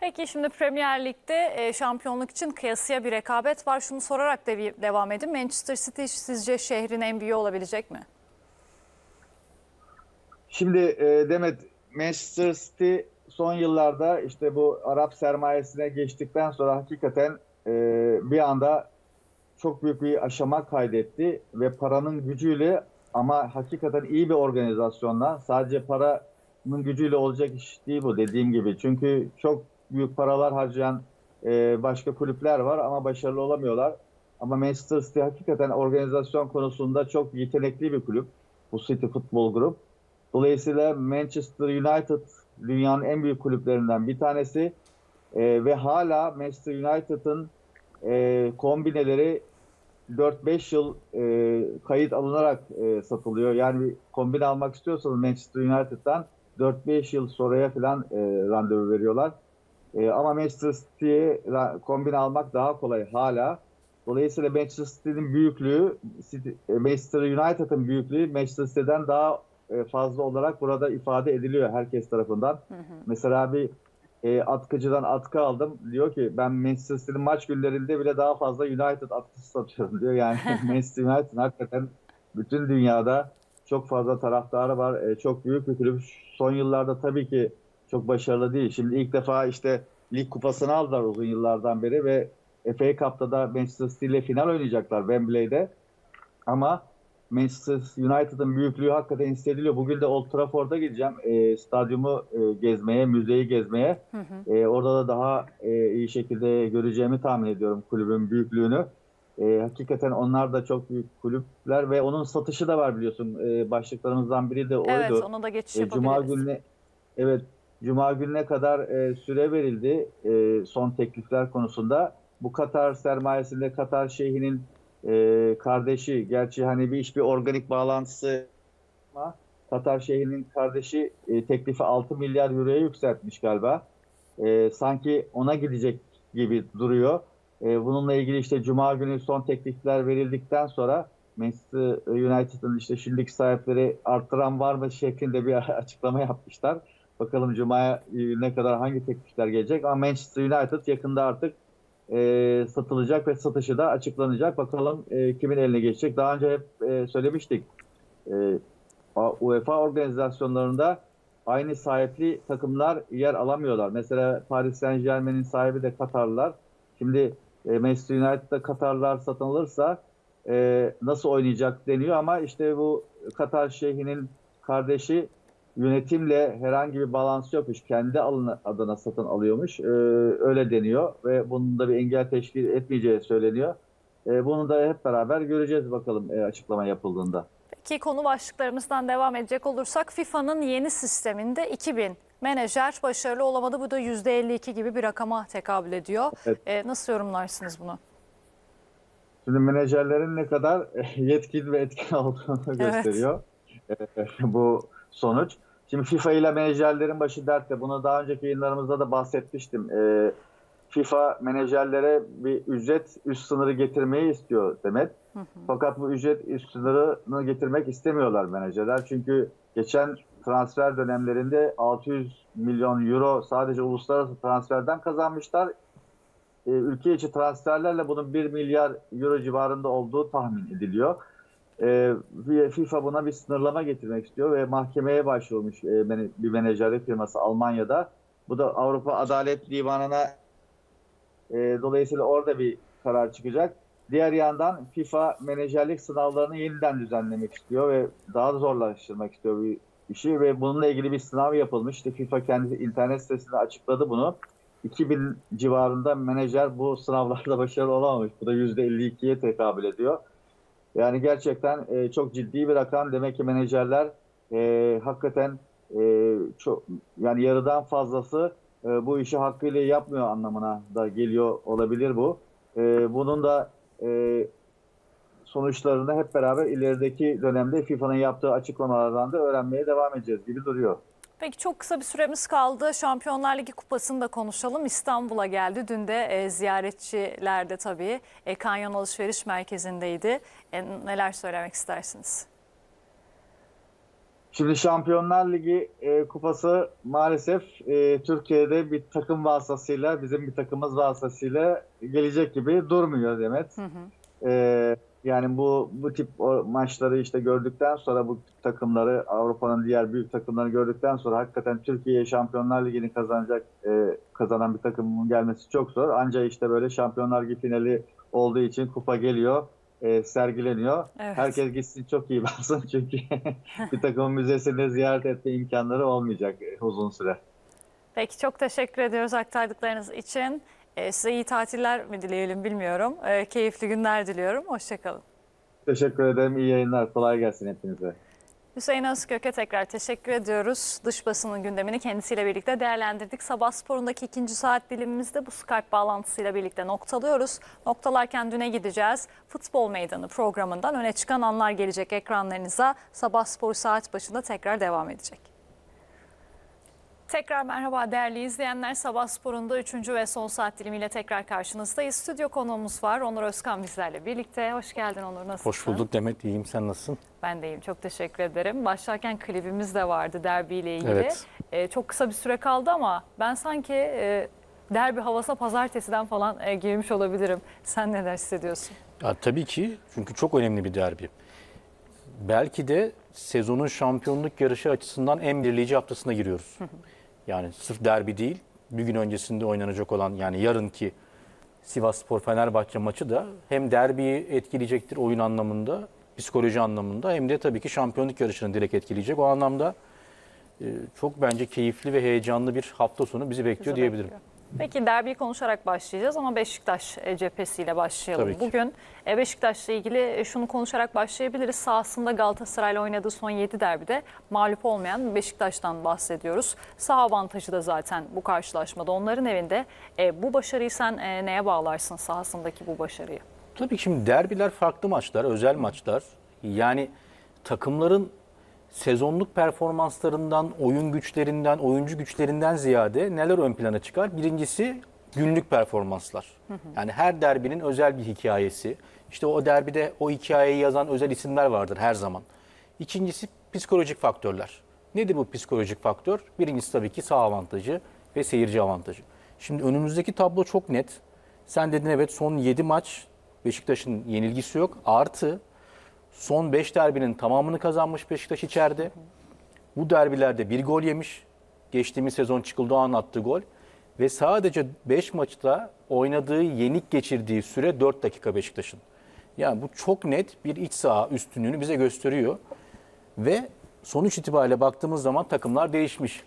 Peki şimdi Premier Lig'de şampiyonluk için kıyasıya bir rekabet var. Şunu sorarak devam edin. Manchester City sizce şehrin en büyüğü olabilecek mi? Şimdi Demet, Manchester City son yıllarda işte bu Arap sermayesine geçtikten sonra hakikaten bir anda çok büyük bir aşama kaydetti ve paranın gücüyle, ama hakikaten iyi bir organizasyonla, sadece paranın gücüyle olacak iş değil bu, dediğim gibi. Çünkü çok büyük paralar harcayan başka kulüpler var ama başarılı olamıyorlar. Ama Manchester City hakikaten organizasyon konusunda çok yetenekli bir kulüp, bu City Futbol Grup. Dolayısıyla Manchester United dünyanın en büyük kulüplerinden bir tanesi ve hala Manchester United'ın kombineleri 4-5 yıl kayıt alınarak satılıyor. Yani kombine almak istiyorsanız Manchester United'dan 4-5 yıl sonraya falan randevu veriyorlar. Ama Manchester City'ye kombine almak daha kolay hala. Dolayısıyla Manchester City'nin büyüklüğü, Manchester United'ın büyüklüğü Manchester City'den daha fazla olarak burada ifade ediliyor herkes tarafından. Hı hı. Mesela bir atkıcıdan atkı aldım. Diyor ki ben Manchester City'nin maç günlerinde bile daha fazla United atkısı satıyorum diyor. Yani Manchester United hakikaten bütün dünyada çok fazla taraftarı var. Çok büyük bir kulüp. Son yıllarda tabii ki çok başarılı değil. Şimdi ilk defa işte lig kupasını aldılar uzun yıllardan beri ve FA Cup'ta da Manchester City ile final oynayacaklar Wembley'de. Ama Manchester United'ın büyüklüğü hakikaten hissediliyor. Bugün de Old Trafford'a gideceğim. Stadyumu gezmeye, müzeyi gezmeye. Hı hı. Orada da daha iyi şekilde göreceğimi tahmin ediyorum kulübün büyüklüğünü. Hakikaten onlar da çok büyük kulüpler ve onun satışı da var biliyorsun. Başlıklarımızdan biri de oydu. Evet, ona da geçiş yapabiliriz. Cuma gününe kadar süre verildi son teklifler konusunda. Bu Katar sermayesinde, Katar şeyhinin kardeşi, gerçi hani bir iş bir organik bağlantısı ama Katar şeyhinin kardeşi teklifi 6 milyar euroya yükseltmiş galiba. Sanki ona gidecek gibi duruyor. Bununla ilgili işte Cuma günü son teklifler verildikten sonra Manchester United'ın işte şimdiki sahipleri artıran var mı şeklinde bir açıklama yapmışlar. Bakalım Cuma'ya ne kadar hangi teklifler gelecek, ama Manchester United yakında artık satılacak ve satışı da açıklanacak. Bakalım kimin eline geçecek. Daha önce hep söylemiştik. UEFA organizasyonlarında aynı sahipli takımlar yer alamıyorlar. Mesela Paris Saint-Germain'in sahibi de Katarlılar. Şimdi Manchester United'da Katarlılar satın alırsa nasıl oynayacak deniyor, ama işte bu Katar şeyhinin kardeşi yönetimle herhangi bir bağlantısı yokmuş. Kendi adına satın alıyormuş. Öyle deniyor ve bunun da bir engel teşkil etmeyeceği söyleniyor. Bunu da hep beraber göreceğiz bakalım açıklama yapıldığında. Peki konu başlıklarımızdan devam edecek olursak, FIFA'nın yeni sisteminde 2000 menajer başarılı olamadı. Bu da %52 gibi bir rakama tekabül ediyor. Evet. Nasıl yorumlarsınız bunu? Şimdi menajerlerin ne kadar yetkili ve etkin olduğunu gösteriyor. Bu sonuç. Şimdi FIFA ile menajerlerin başı dertte. Bunu daha önceki yayınlarımızda da bahsetmiştim. FIFA menajerlere bir ücret üst sınırı getirmeyi istiyor Demet. Hı hı. Fakat bu ücret üst sınırını getirmek istemiyorlar menajerler. Çünkü geçen transfer dönemlerinde 600 milyon euro sadece uluslararası transferden kazanmışlar. Ülke içi transferlerle bunun 1 milyar euro civarında olduğu tahmin ediliyor. FIFA buna bir sınırlama getirmek istiyor ve mahkemeye başvurmuş bir menajerlik firması Almanya'da. Bu da Avrupa Adalet Divanı'na dolayısıyla orada bir karar çıkacak. Diğer yandan FIFA menajerlik sınavlarını yeniden düzenlemek istiyor ve daha zorlaştırmak istiyor. Bir işi ve bununla ilgili bir sınav yapılmıştı. FIFA kendi internet sitesinde açıkladı bunu. 2000 civarında menajer bu sınavlarda başarılı olamamış. Bu da %52'ye tekabül ediyor. Yani gerçekten çok ciddi bir rakam. Demek ki menajerler hakikaten çok, yani yarıdan fazlası bu işi hakkıyla yapmıyor anlamına da geliyor olabilir bu. Bunun da sonuçlarını hep beraber ilerideki dönemde FIFA'nın yaptığı açıklamalardan da öğrenmeye devam edeceğiz gibi duruyor. Peki çok kısa bir süremiz kaldı. Şampiyonlar Ligi Kupası'nı da konuşalım. İstanbul'a geldi. Dün de ziyaretçiler de tabii Kanyon Alışveriş Merkezi'ndeydi. Neler söylemek istersiniz? Şimdi Şampiyonlar Ligi Kupası maalesef Türkiye'de bir takım vasıtasıyla, bizim bir takımımız vasıtasıyla gelecek gibi durmuyor Demet. Hı hı. Yani bu tip maçları işte gördükten sonra, bu takımları, Avrupa'nın diğer büyük takımlarını gördükten sonra hakikaten Türkiye'ye Şampiyonlar Ligi'ni kazanan bir takımın gelmesi çok zor. Ancak işte böyle Şampiyonlar Ligi finali olduğu için kupa geliyor, sergileniyor. Evet. Herkes gitsin çok iyi baksın çünkü bir takımın müzesini ziyaret etme imkanları olmayacak uzun süre. Peki çok teşekkür ediyoruz aktardıklarınız için. Size iyi tatiller mi dileyelim bilmiyorum. Keyifli günler diliyorum. Hoşçakalın. Teşekkür ederim. İyi yayınlar. Kolay gelsin hepinize. Hüseyin Özkök'e tekrar teşekkür ediyoruz. Dış basının gündemini kendisiyle birlikte değerlendirdik. Sabah sporundaki ikinci saat dilimimizde bu Skype bağlantısıyla birlikte noktalıyoruz. Noktalarken düne gideceğiz. Futbol Meydanı programından öne çıkan anlar gelecek ekranlarınıza. Sabah sporu saat başında tekrar devam edecek. Tekrar merhaba değerli izleyenler. Sabah sporunda 3. ve son saat dilimiyle tekrar karşınızdayız. Stüdyo konuğumuz var. Onur Özkan bizlerle birlikte. Hoş geldin Onur. Nasılsın? Hoş bulduk Demet. İyiyim. Sen nasılsın? Ben de iyiyim. Çok teşekkür ederim. Başlarken klibimiz de vardı derbiyle ilgili. Evet. Çok kısa bir süre kaldı ama ben sanki derbi havasına pazartesiden falan girmiş olabilirim. Sen neler hissediyorsun? Ya, tabii ki. Çünkü çok önemli bir derbi. Belki de sezonun şampiyonluk yarışı açısından en belirleyici haftasına giriyoruz. Hı hı. Yani sırf derbi değil, bir gün öncesinde oynanacak olan, yani yarınki Sivasspor Fenerbahçe maçı da hem derbiyi etkileyecektir oyun anlamında, psikoloji anlamında, hem de tabii ki şampiyonluk yarışını direkt etkileyecek. O anlamda çok bence keyifli ve heyecanlı bir hafta sonu bizi bekliyor diyebilirim. Peki derbiyi konuşarak başlayacağız ama Beşiktaş cephesiyle başlayalım. Bugün Beşiktaş'la ilgili şunu konuşarak başlayabiliriz. Sahasında Galatasaray'la oynadığı son 7 derbide mağlup olmayan Beşiktaş'tan bahsediyoruz. Saha avantajı da zaten bu karşılaşmada onların evinde. Bu başarıyı sen neye bağlarsın, sahasındaki bu başarıyı? Tabii ki şimdi derbiler farklı maçlar, özel maçlar. Yani takımların sezonluk performanslarından, oyun güçlerinden, oyuncu güçlerinden ziyade neler ön plana çıkar? Birincisi günlük performanslar. Yani her derbinin özel bir hikayesi. İşte o derbide o hikayeyi yazan özel isimler vardır her zaman. İkincisi psikolojik faktörler. Nedir bu psikolojik faktör? Birincisi tabii ki saha avantajı ve seyirci avantajı. Şimdi önümüzdeki tablo çok net. Sen dedin evet, son 7 maç Beşiktaş'ın yenilgisi yok. Artı son 5 derbinin tamamını kazanmış Beşiktaş içeride. Bu derbilerde bir gol yemiş. Geçtiğimiz sezon Çıkıldoğan'ın attığı gol. Ve sadece 5 maçta oynadığı, yenik geçirdiği süre 4 dakika Beşiktaş'ın. Yani bu çok net bir iç saha üstünlüğünü bize gösteriyor. Ve sonuç itibariyle baktığımız zaman takımlar değişmiş.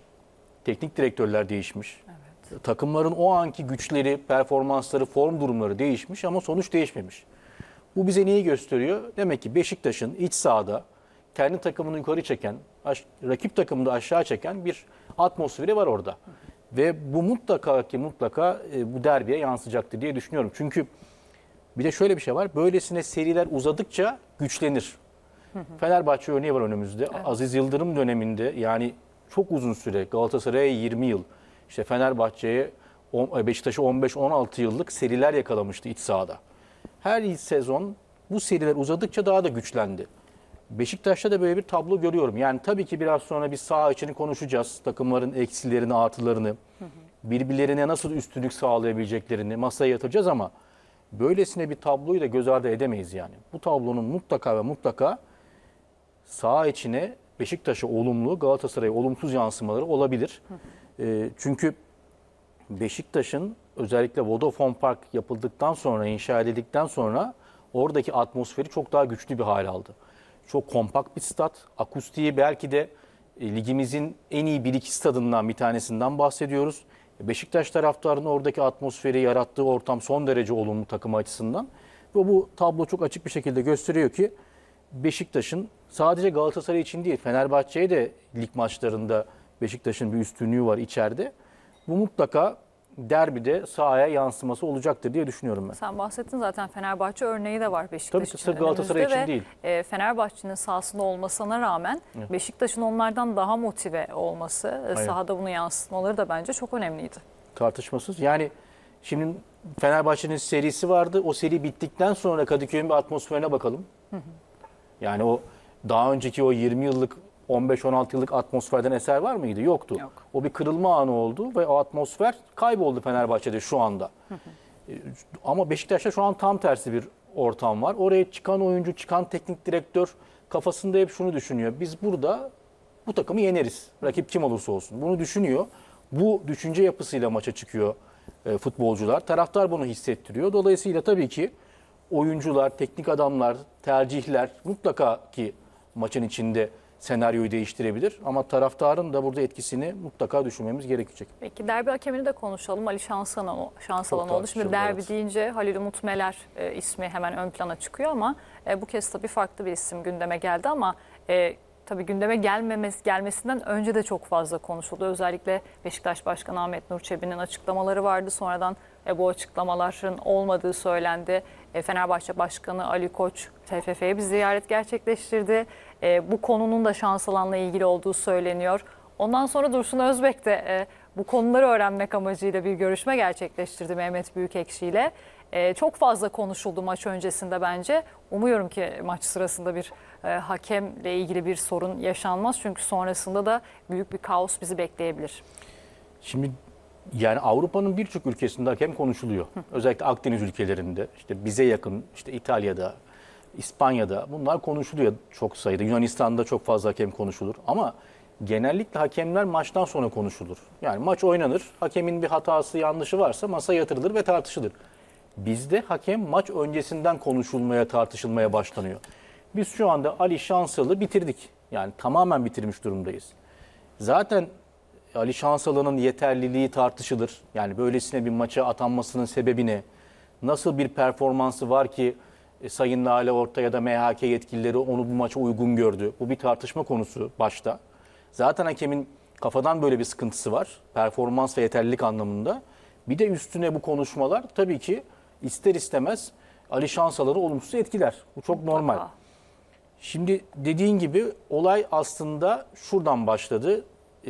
Teknik direktörler değişmiş. Evet. Takımların o anki güçleri, performansları, form durumları değişmiş ama sonuç değişmemiş. Bu bize neyi gösteriyor? Demek ki Beşiktaş'ın iç sahada kendi takımını yukarı çeken, rakip takımını da aşağı çeken bir atmosferi var orada. Ve bu mutlaka bu derbiye yansıyacaktır diye düşünüyorum. Çünkü bir de şöyle bir şey var. Böylesine seriler uzadıkça güçlenir. Fenerbahçe örneği var önümüzde. Evet. Aziz Yıldırım döneminde, yani çok uzun süre, Galatasaray'a 20 yıl, işte Fenerbahçe'ye, Beşiktaş'a 15-16 yıllık seriler yakalamıştı iç sahada. Her sezon bu seriler uzadıkça daha da güçlendi. Beşiktaş'ta da böyle bir tablo görüyorum. Yani tabii ki biraz sonra biz saha içini konuşacağız. Takımların eksilerini, artılarını, birbirlerine nasıl üstünlük sağlayabileceklerini masaya yatıracağız ama böylesine bir tabloyu da göz ardı edemeyiz yani. Bu tablonun mutlaka ve mutlaka saha içine Beşiktaş'a olumlu, Galatasaray'a olumsuz yansımaları olabilir. Çünkü Beşiktaş'ın özellikle Vodafone Park yapıldıktan sonra, inşa edildikten sonra oradaki atmosferi çok daha güçlü bir hal aldı. Çok kompakt bir stat, akustiği belki de ligimizin en iyi 1-2 stadından bir tanesinden bahsediyoruz. Beşiktaş taraftarının oradaki atmosferi, yarattığı ortam son derece olumlu takım açısından. Ve bu tablo çok açık bir şekilde gösteriyor ki Beşiktaş'ın sadece Galatasaray için değil, Fenerbahçe'ye de lig maçlarında Beşiktaş'ın bir üstünlüğü var içeride. Bu mutlaka derbide sahaya yansıması olacaktır diye düşünüyorum ben. Sen bahsettin zaten, Fenerbahçe örneği de var Beşiktaş için. Tabii ki Galatasaray için değil. Fenerbahçe'nin sahasında olmasına rağmen Beşiktaş'ın onlardan daha motive olması, sahada bunu yansıtmaları da bence çok önemliydi. Tartışmasız. Yani şimdi Fenerbahçe'nin serisi vardı. O seri bittikten sonra Kadıköy'ün bir atmosferine bakalım. Yani o daha önceki o 20 yıllık, 15-16 yıllık atmosferden eser var mıydı? Yoktu. Yok. O bir kırılma anı oldu ve o atmosfer kayboldu Fenerbahçe'de şu anda. Ama Beşiktaş'ta şu an tam tersi bir ortam var. Oraya çıkan oyuncu, çıkan teknik direktör kafasında hep şunu düşünüyor: biz burada bu takımı yeneriz, rakip kim olursa olsun. Bunu düşünüyor. Bu düşünce yapısıyla maça çıkıyor futbolcular. Taraftar bunu hissettiriyor. Dolayısıyla tabii ki oyuncular, teknik adamlar, tercihler mutlaka ki maçın içinde senaryoyu değiştirebilir. Ama taraftarın da burada etkisini mutlaka düşünmemiz gerekecek. Peki derbi hakemini de konuşalım. Ali Şansalan oldu. Şimdi derbi deyince Halil Umut Meler ismi hemen ön plana çıkıyor ama bu kez tabii farklı bir isim gündeme geldi ama tabii gündeme gelmesinden önce de çok fazla konuşuldu. Özellikle Beşiktaş Başkanı Ahmet Nur Çebi'nin açıklamaları vardı. Sonradan bu açıklamaların olmadığı söylendi. Fenerbahçe Başkanı Ali Koç TFF'ye bir ziyaret gerçekleştirdi. Bu konunun da Şansalan'la ilgili olduğu söyleniyor. Ondan sonra Dursun Özbek de bu konuları öğrenmek amacıyla bir görüşme gerçekleştirdi Mehmet Büyükekşi ile. Çok fazla konuşuldu maç öncesinde bence. Umuyorum ki maç sırasında bir hakemle ilgili bir sorun yaşanmaz. Çünkü sonrasında da büyük bir kaos bizi bekleyebilir. Şimdi yani Avrupa'nın birçok ülkesinde hakem konuşuluyor. Özellikle Akdeniz ülkelerinde, işte bize yakın, işte İtalya'da, İspanya'da bunlar konuşuluyor çok sayıda. Yunanistan'da çok fazla hakem konuşulur ama genellikle hakemler maçtan sonra konuşulur. Yani maç oynanır, hakemin bir hatası, yanlışı varsa masaya yatırılır ve tartışılır. Bizde hakem maç öncesinden konuşulmaya, tartışılmaya başlanıyor. Biz şu anda Ali Şansalı bitirdik. Yani tamamen bitirmiş durumdayız. Zaten Ali Şansalan'ın yeterliliği tartışılır. Yani böylesine bir maça atanmasının sebebi ne? Nasıl bir performansı var ki Sayın Lale Orta ya da MHK yetkilileri onu bu maça uygun gördü? Bu bir tartışma konusu başta. Zaten hakemin kafadan böyle bir sıkıntısı var, performans ve yeterlilik anlamında. Bir de üstüne bu konuşmalar tabii ki ister istemez Ali Şansalan'ı olumsuz etkiler. Bu çok normal. Şimdi dediğin gibi olay aslında şuradan başladı.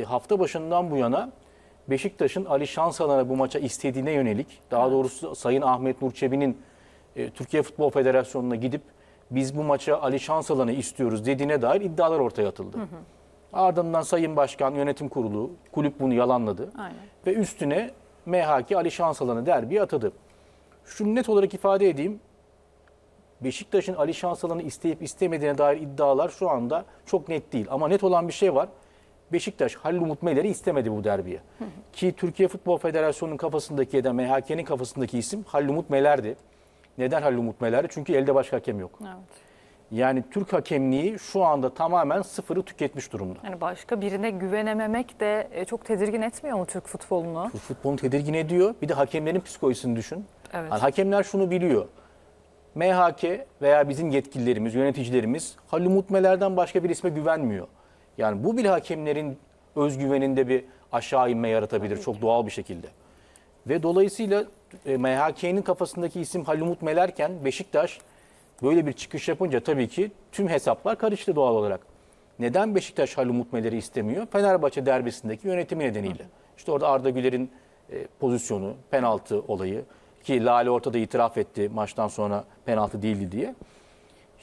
Hafta başından bu yana Beşiktaş'ın Ali Şansalan'a bu maça istediğine yönelik, daha doğrusu Sayın Ahmet Nur Çebi'nin Türkiye Futbol Federasyonu'na gidip biz bu maça Ali Şansalan'ı istiyoruz dediğine dair iddialar ortaya atıldı. Ardından Sayın Başkan, Yönetim Kurulu, kulüp bunu yalanladı. Ve üstüne MHK Ali Şansalan'ı derbiye atadı. Şunu net olarak ifade edeyim: Beşiktaş'ın Ali Şansalan'ı isteyip istemediğine dair iddialar şu anda çok net değil. Ama net olan bir şey var: Beşiktaş Halil Umut Meler'i istemedi bu derbiye. Ki Türkiye Futbol Federasyonu'nun kafasındaki ya da MHK'nin kafasındaki isim Halil Umut Meler'di. Neden Halil Umut Meler'di? Çünkü elde başka hakem yok. Yani Türk hakemliği şu anda tamamen sıfırı tüketmiş durumda. Yani başka birine güvenememek de çok tedirgin etmiyor mu Türk futbolunu? Türk futbolunu tedirgin ediyor. Bir de hakemlerin psikolojisini düşün. Yani hakemler şunu biliyor: MHK veya bizim yetkililerimiz, yöneticilerimiz Halil Umut Meler'den başka bir isme güvenmiyor. Yani bu bile hakemlerin özgüveninde bir aşağı inme yaratabilir çok doğal bir şekilde. Ve dolayısıyla MHK'nin kafasındaki isim Halil Umut Meler'ken Beşiktaş böyle bir çıkış yapınca tabii ki tüm hesaplar karıştı doğal olarak. Neden Beşiktaş Halil Umut Meler'i istemiyor? Fenerbahçe derbisindeki yönetimi nedeniyle. İşte orada Arda Güler'in pozisyonu, penaltı olayı ki Lale Orta'da itiraf etti maçtan sonra penaltı değildi diye.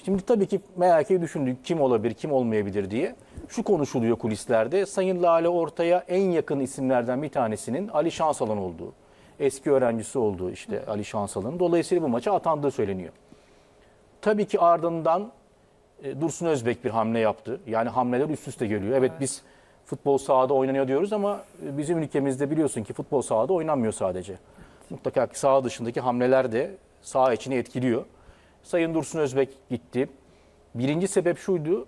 Şimdi tabii ki MHK'yi düşündük, kim olabilir, kim olmayabilir diye. Şu konuşuluyor kulislerde: Sayın Lale Orta'ya en yakın isimlerden bir tanesinin Ali Şansalan olduğu, eski öğrencisi olduğu işte Ali Şansalan'ın. Dolayısıyla bu maça atandığı söyleniyor. Tabii ki ardından Dursun Özbek bir hamle yaptı. Yani hamleler üst üste geliyor. Evet, biz futbol sahada oynanıyor diyoruz ama bizim ülkemizde biliyorsun ki futbol sahada oynanmıyor sadece. Mutlaka saha dışındaki hamleler de saha içini etkiliyor. Sayın Dursun Özbek gitti. Birinci sebep şuydu: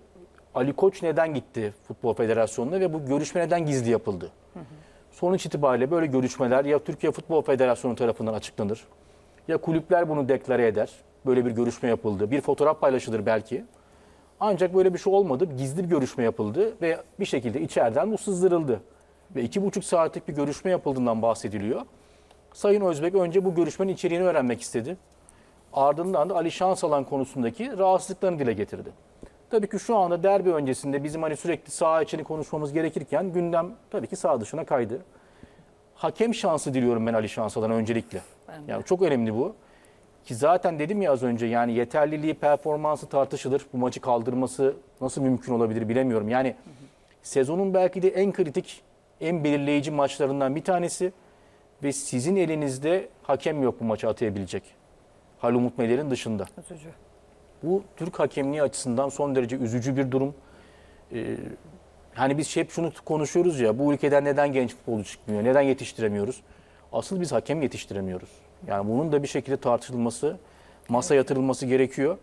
Ali Koç neden gitti Futbol Federasyonu'na ve bu görüşme neden gizli yapıldı? Hı hı. Sonuç itibariyle böyle görüşmeler ya Türkiye Futbol Federasyonu tarafından açıklanır, ya kulüpler bunu deklare eder. Böyle bir görüşme yapıldı. Bir fotoğraf paylaşılır belki. Ancak böyle bir şey olmadı. Gizli bir görüşme yapıldı ve bir şekilde içeriden bu sızdırıldı. Ve 2,5 saatlik bir görüşme yapıldığından bahsediliyor. Sayın Özbek önce bu görüşmenin içeriğini öğrenmek istedi. Ardından da Ali Şansalan konusundaki rahatsızlıklarını dile getirdi. Tabii ki şu anda derbi öncesinde bizim hani sürekli saha içini konuşmamız gerekirken gündem tabii ki saha dışına kaydı. Hakem şansı diliyorum ben Ali Şansalan'a öncelikle. Yani çok önemli bu. Ki zaten dedim ya az önce, yani yeterliliği, performansı tartışılır. Bu maçı kaldırması nasıl mümkün olabilir bilemiyorum. Yani hı hı. Sezonun belki de en kritik, en belirleyici maçlarından bir tanesi ve sizin elinizde hakem yok bu maçı atayabilecek. Halil Umut Meler'in dışında. Üzücü. Bu Türk hakemliği açısından son derece üzücü bir durum. Hani biz hep şunu konuşuyoruz ya, bu ülkeden neden genç futbolcu çıkmıyor, neden yetiştiremiyoruz? Asıl biz hakem yetiştiremiyoruz. Yani bunun da bir şekilde tartışılması, masaya yatırılması gerekiyor.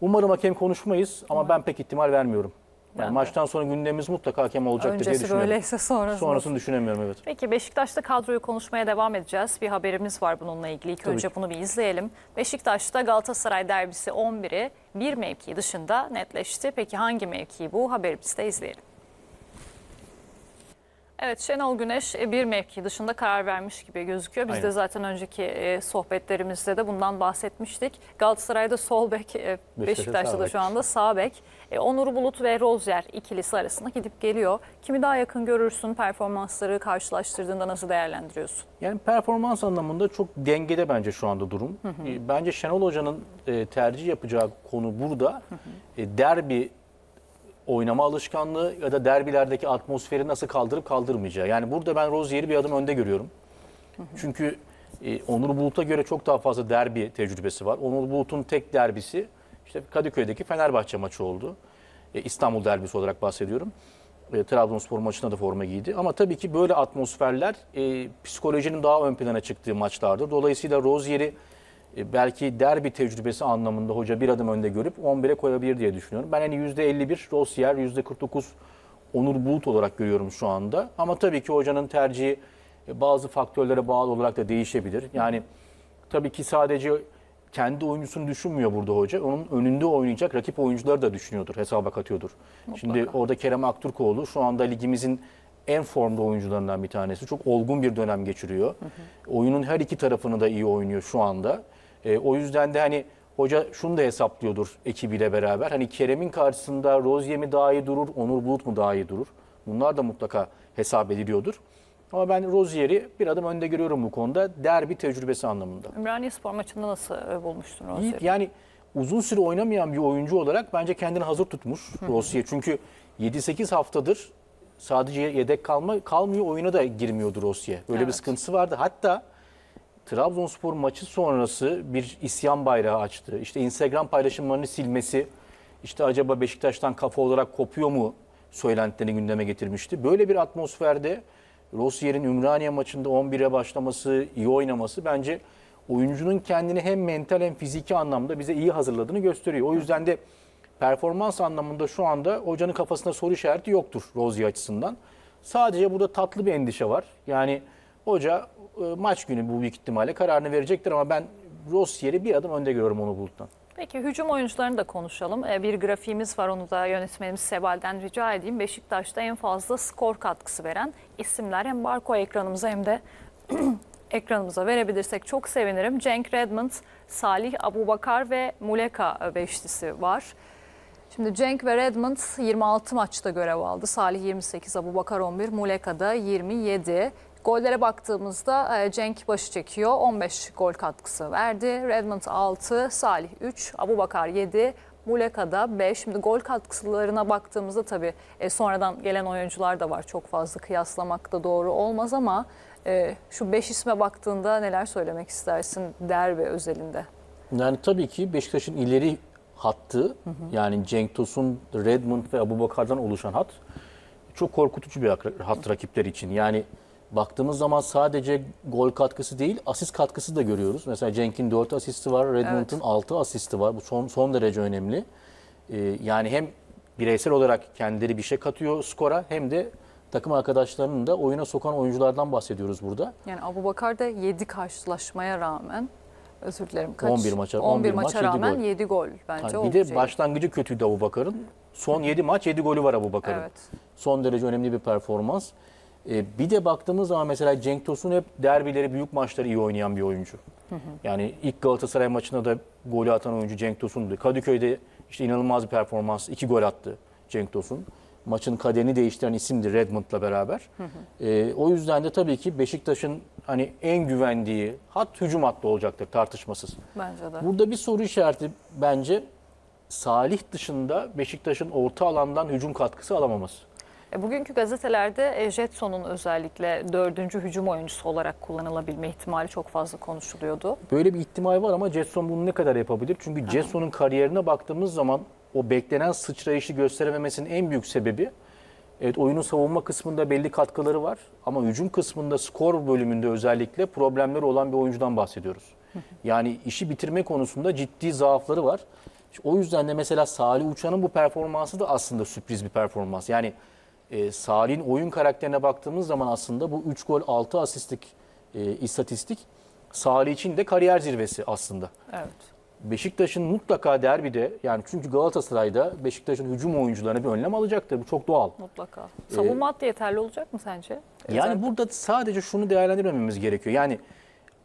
Umarım hakem konuşmayız ama ben pek ihtimal vermiyorum. Yani maçtan sonra gündemimiz mutlaka hakem olacaktır diye düşünüyorum. Öncesi böyleyse sonrasını düşünemiyorum, evet. Peki Beşiktaş'ta kadroyu konuşmaya devam edeceğiz. Bir haberimiz var bununla ilgili. İlk önce bunu bir izleyelim. Beşiktaş'ta Galatasaray derbisi 11'i bir mevki dışında netleşti. Peki hangi mevki bu? Haberimizi de izleyelim. Evet, Şenol Güneş bir mevki dışında karar vermiş gibi gözüküyor. Biz aynen. de zaten önceki sohbetlerimizde de bundan bahsetmiştik. Galatasaray'da sol bek, Beşiktaş'ta da şu anda sağ bek. Onur Bulut ve Rozier ikilisi arasında gidip geliyor. Kimi daha yakın görürsün, performansları karşılaştırdığında nasıl değerlendiriyorsun? Yani performans anlamında çok dengede bence şu anda durum. Hı hı. Bence Şenol Hoca'nın tercih yapacağı konu burada. Hı hı. Derbi oynama alışkanlığı ya da derbilerdeki atmosferi nasıl kaldırıp kaldırmayacağı. Yani burada ben Rozier'i bir adım önde görüyorum. Hı hı. Çünkü Onur Bulut'a göre çok daha fazla derbi tecrübesi var. Onur Bulut'un tek derbisi işte Kadıköy'deki Fenerbahçe maçı oldu. İstanbul derbisi olarak bahsediyorum. Trabzonspor maçına da forma giydi. Ama tabii ki böyle atmosferler psikolojinin daha ön plana çıktığı maçlardır. Dolayısıyla Rozier'i belki derbi tecrübesi anlamında hoca bir adım önde görüp 11'e koyabilir diye düşünüyorum. Ben hani %51 Rozier, %49 Onur Bulut olarak görüyorum şu anda. Ama tabii ki hocanın tercihi bazı faktörlere bağlı olarak da değişebilir. Yani tabii ki sadece kendi oyuncusunu düşünmüyor burada hoca. Onun önünde oynayacak rakip oyuncuları da düşünüyordur, hesaba katıyordur. Mutlaka. Şimdi orada Kerem Aktürkoğlu şu anda ligimizin en formda oyuncularından bir tanesi. Çok olgun bir dönem geçiriyor. Hı hı. Oyunun her iki tarafını da iyi oynuyor şu anda. O yüzden de hani hoca şunu da hesaplıyordur ekibiyle beraber. Hani Kerem'in karşısında Rozier mi daha iyi durur, Onur Bulut mu daha iyi durur? Bunlar da mutlaka hesap ediliyordur. Ama ben Rozier'i bir adım önde görüyorum bu konuda. Derbi tecrübesi anlamında. Ümraniyespor maçında nasıl bulmuştun Rozier'i? Yani uzun süre oynamayan bir oyuncu olarak bence kendini hazır tutmuş Rozier. Çünkü 7-8 haftadır sadece yedek kalmıyor, oyuna da girmiyordu Rozier. Böyle bir sıkıntısı vardı. Hatta Trabzonspor maçı sonrası bir isyan bayrağı açtı. İşte Instagram paylaşımlarını silmesi, işte acaba Beşiktaş'tan kafa olarak kopuyor mu söylentilerini gündeme getirmişti. Böyle bir atmosferde Rozier'in Ümraniye maçında 11'e başlaması, iyi oynaması bence oyuncunun kendini hem mental hem fiziki anlamda bize iyi hazırladığını gösteriyor. O yüzden de performans anlamında şu anda hocanın kafasında soru işareti yoktur Rozier açısından. Sadece burada tatlı bir endişe var. Yani hoca maç günü bu büyük ihtimalle kararını verecektir ama ben Rozier'i bir adım önde görüyorum onu Bulut'tan. Peki hücum oyuncularını da konuşalım. Bir grafiğimiz var, onu da yönetmenimiz Sebal'den rica edeyim. Beşiktaş'ta en fazla skor katkısı veren isimler, hem Barko ekranımıza hem de ekranımıza verebilirsek çok sevinirim. Cenk Redmond, Salih, Aboubakar ve Muleka beşlisi var. Şimdi Cenk ve Redmond 26 maçta görev aldı. Salih 28, Aboubakar 11, Muleka da 27. Gollere baktığımızda Cenk başı çekiyor. 15 gol katkısı verdi. Redmond 6, Salih 3, Aboubakar 7, Muleka da 5. Şimdi gol katkılarına baktığımızda tabii sonradan gelen oyuncular da var. Çok fazla kıyaslamak da doğru olmaz ama şu 5 isme baktığında neler söylemek istersin derbi özelinde? Yani tabii ki Beşiktaş'ın ileri hattı, hı hı. yani Cenk Tosun, Redmond ve Aboubakar'dan oluşan hat çok korkutucu bir hat rakipler için. Yani baktığımız zaman sadece gol katkısı değil, asist katkısı da görüyoruz. Mesela Cenk'in 4 asisti var, Redmond'un 6 asisti var. Bu son derece önemli. Yani hem bireysel olarak kendileri bir şey katıyor skora, hem de takım arkadaşlarının da oyuna sokan oyunculardan bahsediyoruz burada. Yani Aboubakar da 7 karşılaşmaya rağmen, özür dilerim, kaç? 11 maça rağmen 7 gol bence. Yani bir de başlangıcı kötüydü Aboubakar'ın. Son 7 maç 7 golü var Aboubakar'ın. Evet. Son derece önemli bir performans. Bir de baktığımız zaman mesela Cenk Tosun hep derbileri, büyük maçları iyi oynayan bir oyuncu. Hı hı. Yani ilk Galatasaray maçında da golü atan oyuncu Cenk Tosun'du. Kadıköy'de işte inanılmaz bir performans. 2 gol attı Cenk Tosun. Maçın kaderini değiştiren isimdi Redmond'la beraber. Hı hı. O yüzden de tabii ki Beşiktaş'ın hani en güvendiği hat hücum hattı olacaktır tartışmasız. Bence de. Burada bir soru işareti bence Salih dışında Beşiktaş'ın orta alandan hücum katkısı alamaması. Bugünkü gazetelerde Jetson'un özellikle 4. hücum oyuncusu olarak kullanılabilme ihtimali çok fazla konuşuluyordu. Böyle bir ihtimal var ama Jetson bunu ne kadar yapabilir? Çünkü Jetson'un kariyerine baktığımız zaman o beklenen sıçrayışı gösterememesinin en büyük sebebi, evet, oyunun savunma kısmında belli katkıları var ama hücum kısmında, skor bölümünde özellikle problemleri olan bir oyuncudan bahsediyoruz. Yani işi bitirme konusunda ciddi zaafları var. O yüzden de mesela Salih Uçan'ın bu performansı da aslında sürpriz bir performans. Yani Salih'in oyun karakterine baktığımız zaman aslında bu 3 gol 6 asistlik istatistik Salih için de kariyer zirvesi aslında. Evet. Beşiktaş'ın mutlaka derbide, yani çünkü Galatasaray'da Beşiktaş'ın hücum oyuncularına bir önlem alacaktır. Bu çok doğal. Mutlaka. Savunma hattı yeterli olacak mı sence? Yani burada sadece şunu değerlendirmemiz gerekiyor. Yani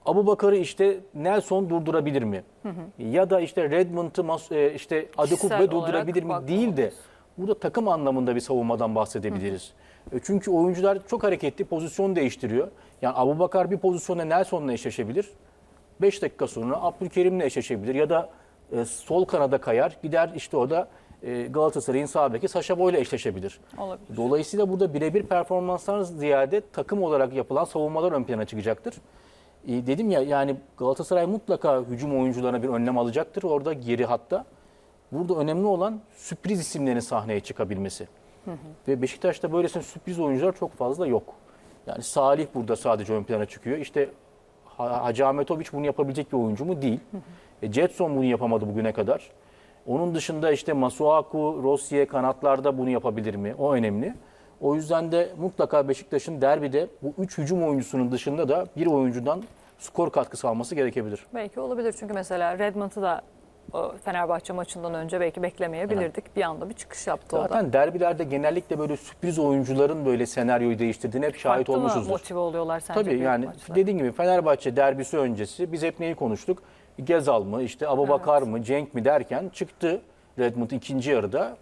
Aboubakar'ı işte Nelson durdurabilir mi? Hı hı. Ya da işte Redmond'u işte Adekugbe durdurabilir mi? Değil de burada takım anlamında bir savunmadan bahsedebiliriz. Hı hı. Çünkü oyuncular çok hareketli, pozisyon değiştiriyor. Yani Aboubakar bir pozisyonda Nelson'la eşleşebilir. 5 dakika sonra Abdülkerim'le eşleşebilir ya da sol kanada kayar. Gider işte o da Galatasaray'ın sağ beki Sacha Boy'la eşleşebilir. Olabilir. Dolayısıyla burada birebir performanslar ziyade takım olarak yapılan savunmalar ön plana çıkacaktır. Dedim ya, yani Galatasaray mutlaka hücum oyuncularına bir önlem alacaktır. Orada geri hatta. Burada önemli olan sürpriz isimlerin sahneye çıkabilmesi. Hı hı. Ve Beşiktaş'ta böylesine sürpriz oyuncular çok fazla yok. Yani Salih burada sadece ön plana çıkıyor. İşte Hacı Ahmetoviç bunu yapabilecek bir oyuncu mu? Değil. Jetson bunu yapamadı bugüne kadar. Onun dışında işte Masuaku, Rossi'ye kanatlarda bunu yapabilir mi? O önemli. O yüzden de mutlaka Beşiktaş'ın derbide bu 3 hücum oyuncusunun dışında da bir oyuncudan skor katkısı alması gerekebilir. Belki olabilir, çünkü mesela Redmond'u da Fenerbahçe maçından önce belki beklemeyebilirdik. Evet. Bir anda bir çıkış yaptı. Zaten derbilerde genellikle böyle sürpriz oyuncuların böyle senaryoyu değiştirdiğine hep şahit farklı olmuşuzdur. Farklı motive oluyorlar sence? Tabii, yani maçlar. Dediğin gibi Fenerbahçe derbisi öncesi biz hep neyi konuştuk? Gezal mı, işte Aboubakar mı, Cenk mi derken çıktı Redmond ikinci yarıda.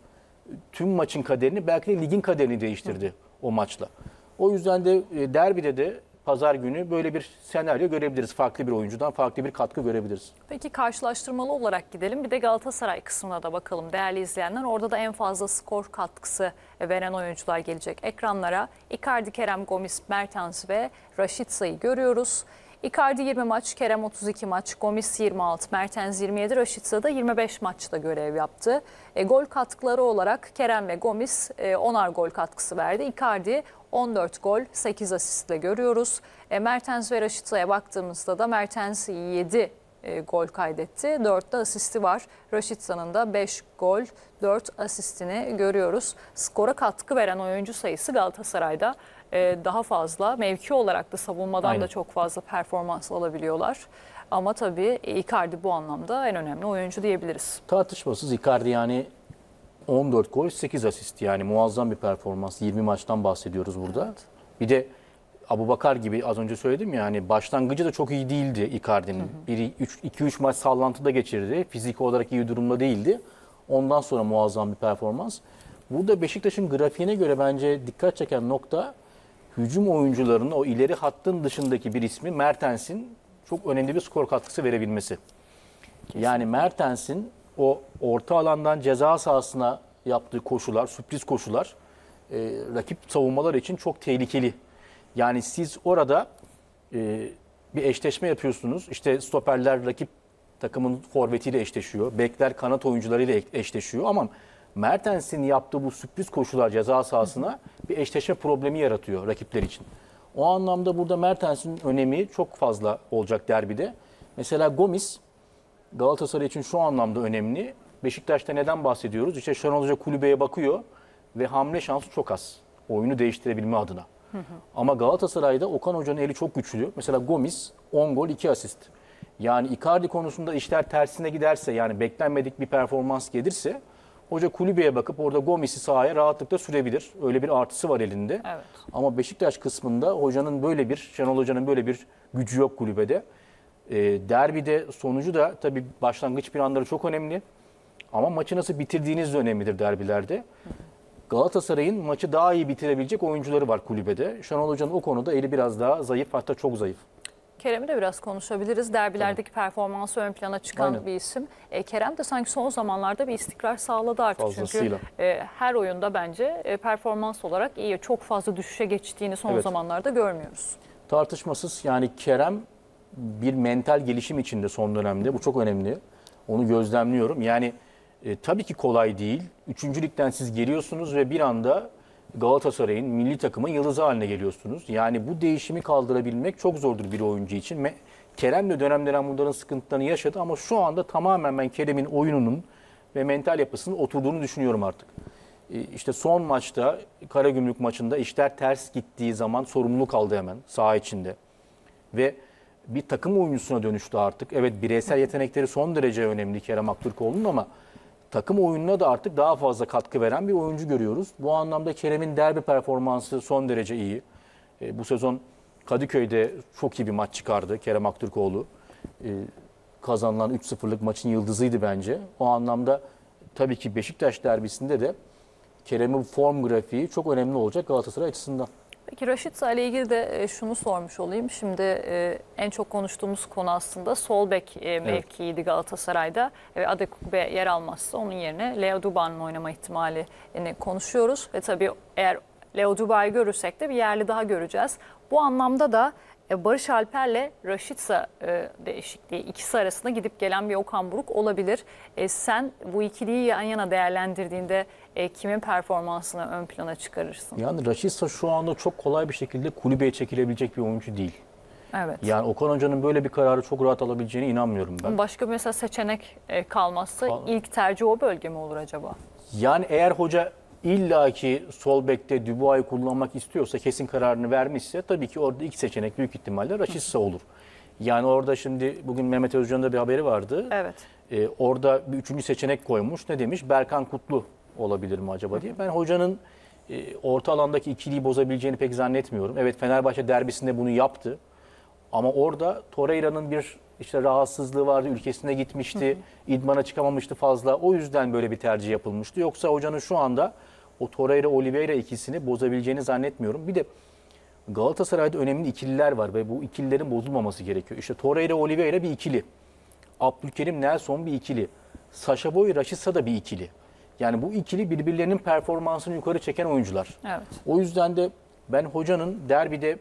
Tüm maçın kaderini, belki de ligin kaderini değiştirdi o maçla. O yüzden de derbide de pazar günü böyle bir senaryo görebiliriz. Farklı bir oyuncudan farklı bir katkı görebiliriz. Peki karşılaştırmalı olarak gidelim. Bir de Galatasaray kısmına da bakalım değerli izleyenler. Orada da en fazla skor katkısı veren oyuncular gelecek ekranlara. Icardi, Kerem, Gomis, Mertens ve Rashidsa'yı görüyoruz. Icardi 20 maç, Kerem 32 maç, Gomis 26, Mertens 27, Rashica da 25 maçta görev yaptı. Gol katkıları olarak Kerem ve Gomis 10'ar gol katkısı verdi. Icardi 14 gol, 8 asistle görüyoruz. Mertens ve Rashica'ya baktığımızda da Mertens 7 gol kaydetti. 4 de asisti var. Rashica'nın da 5 gol, 4 asistini görüyoruz. Skora katkı veren oyuncu sayısı Galatasaray'da daha fazla. Mevki olarak da savunmadan da çok fazla performans alabiliyorlar. Ama tabii Icardi bu anlamda en önemli oyuncu diyebiliriz. Tartışmasız Icardi, yani 14 gol 8 asist, yani muazzam bir performans. 20 maçtan bahsediyoruz burada. Evet. Bir de Aboubakar gibi az önce söyledim ya, hani başlangıcı da çok iyi değildi Icardi'nin. 2-3 maç sallantıda geçirdi. Fiziki olarak iyi durumda değildi. Ondan sonra muazzam bir performans. Burada Beşiktaş'ın grafiğine göre bence dikkat çeken nokta, hücum oyuncularının o ileri hattın dışındaki bir ismi Mertens'in çok önemli bir skor katkısı verebilmesi. Kesinlikle. Yani Mertens'in o orta alandan ceza sahasına yaptığı koşular, sürpriz koşular rakip savunmalar için çok tehlikeli. Yani siz orada bir eşleşme yapıyorsunuz. İşte stoperler rakip takımın forvetiyle eşleşiyor. Bekler kanat oyuncularıyla eşleşiyor. Ama Mertens'in yaptığı bu sürpriz koşular ceza sahasına bir eşleşme problemi yaratıyor rakipler için. O anlamda burada Mertens'in önemi çok fazla olacak derbide. Mesela Gomis Galatasaray için şu anlamda önemli. Beşiktaş'ta neden bahsediyoruz? İşte Şenol Hoca kulübeye bakıyor ve hamle şansı çok az. Oyunu değiştirebilme adına. Hı hı. Ama Galatasaray'da Okan Hoca'nın eli çok güçlü. Mesela Gomis 10 gol 2 asist. Yani Icardi konusunda işler tersine giderse, yani beklenmedik bir performans gelirse, hoca kulübeye bakıp orada Gomis'i sahaya rahatlıkla sürebilir. Öyle bir artısı var elinde. Evet. Ama Beşiktaş kısmında hocanın böyle bir, Şenol Hoca'nın böyle bir gücü yok kulübede. Derbide sonucu da tabii başlangıç planları çok önemli. Ama maçı nasıl bitirdiğiniz de önemlidir derbilerde. Hı hı. Galatasaray'ın maçı daha iyi bitirebilecek oyuncuları var kulübede. Şenol Hoca'nın o konuda eli biraz daha zayıf, hatta çok zayıf. Kerem'i de biraz konuşabiliriz. Derbilerdeki performansı ön plana çıkan bir isim. Kerem de sanki son zamanlarda bir istikrar sağladı artık. Fazlasıyla. Çünkü her oyunda bence performans olarak iyi. Çok fazla düşüşe geçtiğini son zamanlarda görmüyoruz. Tartışmasız, yani Kerem bir mental gelişim içinde son dönemde. Bu çok önemli. Onu gözlemliyorum. Yani tabii ki kolay değil. Üçüncülükten siz geliyorsunuz ve bir anda Galatasaray'ın, milli takımın yıldızı haline geliyorsunuz. Yani bu değişimi kaldırabilmek çok zordur bir oyuncu için. Kerem de dönem dönem bunların sıkıntılarını yaşadı ama şu anda tamamen ben Kerem'in oyununun ve mental yapısının oturduğunu düşünüyorum artık. İşte son maçta, Karagümrük maçında işler ters gittiği zaman sorumluluk aldı hemen saha içinde. Ve bir takım oyuncusuna dönüştü artık. Evet, bireysel yetenekleri son derece önemli Kerem Aktürkoğlu'nun ama takım oyununa da artık daha fazla katkı veren bir oyuncu görüyoruz. Bu anlamda Kerem'in derbi performansı son derece iyi. Bu sezon Kadıköy'de çok iyi bir maç çıkardı Kerem Aktürkoğlu. Kazanılan 3-0'lık maçın yıldızıydı bence. O anlamda tabii ki Beşiktaş derbisinde de Kerem'in form grafiği çok önemli olacak Galatasaray açısından. Peki Raşit Salih'le ilgili de şunu sormuş olayım. Şimdi en çok konuştuğumuz konu aslında sol bek mevkiydi Galatasaray'da. Adekugbe yer almazsa onun yerine Leo Duba'nın oynama ihtimalini konuşuyoruz. Ve tabii eğer Leo Duba'yı görürsek de bir yerli daha göreceğiz. Bu anlamda da Barış Alper'le Raşitsa değişikliği, ikisi arasında gidip gelen bir Okan Buruk olabilir. Sen bu ikiliyi yan yana değerlendirdiğinde kimin performansını ön plana çıkarırsın? Yani Raşitsa şu anda çok kolay bir şekilde kulübeye çekilebilecek bir oyuncu değil. Evet. Yani Okan Hoca'nın böyle bir kararı çok rahat alabileceğine inanmıyorum ben. Başka bir mesela seçenek kalmazsa ilk tercih o bölge mi olur acaba? Yani eğer hoca İlla ki sol bekte Dubois'u kullanmak istiyorsa, kesin kararını vermişse, tabii ki orada ilk seçenek büyük ihtimalle Raşitsa olur. Yani orada şimdi bugün Mehmet Özcan'ın da bir haberi vardı. Evet. Orada bir üçüncü seçenek koymuş. Ne demiş? Berkan Kutlu olabilir mi acaba diye. Ben hocanın orta alandaki ikiliyi bozabileceğini pek zannetmiyorum. Evet, Fenerbahçe derbisinde bunu yaptı. Ama orada Torreira'nın bir işte rahatsızlığı vardı, ülkesine gitmişti, idmana çıkamamıştı fazla. O yüzden böyle bir tercih yapılmıştı. Yoksa hocanın şu anda o Torreira-Oliveira ikisini bozabileceğini zannetmiyorum. Bir de Galatasaray'da önemli ikililer var ve bu ikililerin bozulmaması gerekiyor. İşte Torreira-Oliveira bir ikili. Abdülkerim Nelson bir ikili. Sacha Boey Raşitsa da bir ikili. Yani bu ikili birbirlerinin performansını yukarı çeken oyuncular. Evet. O yüzden de ben hocanın derbide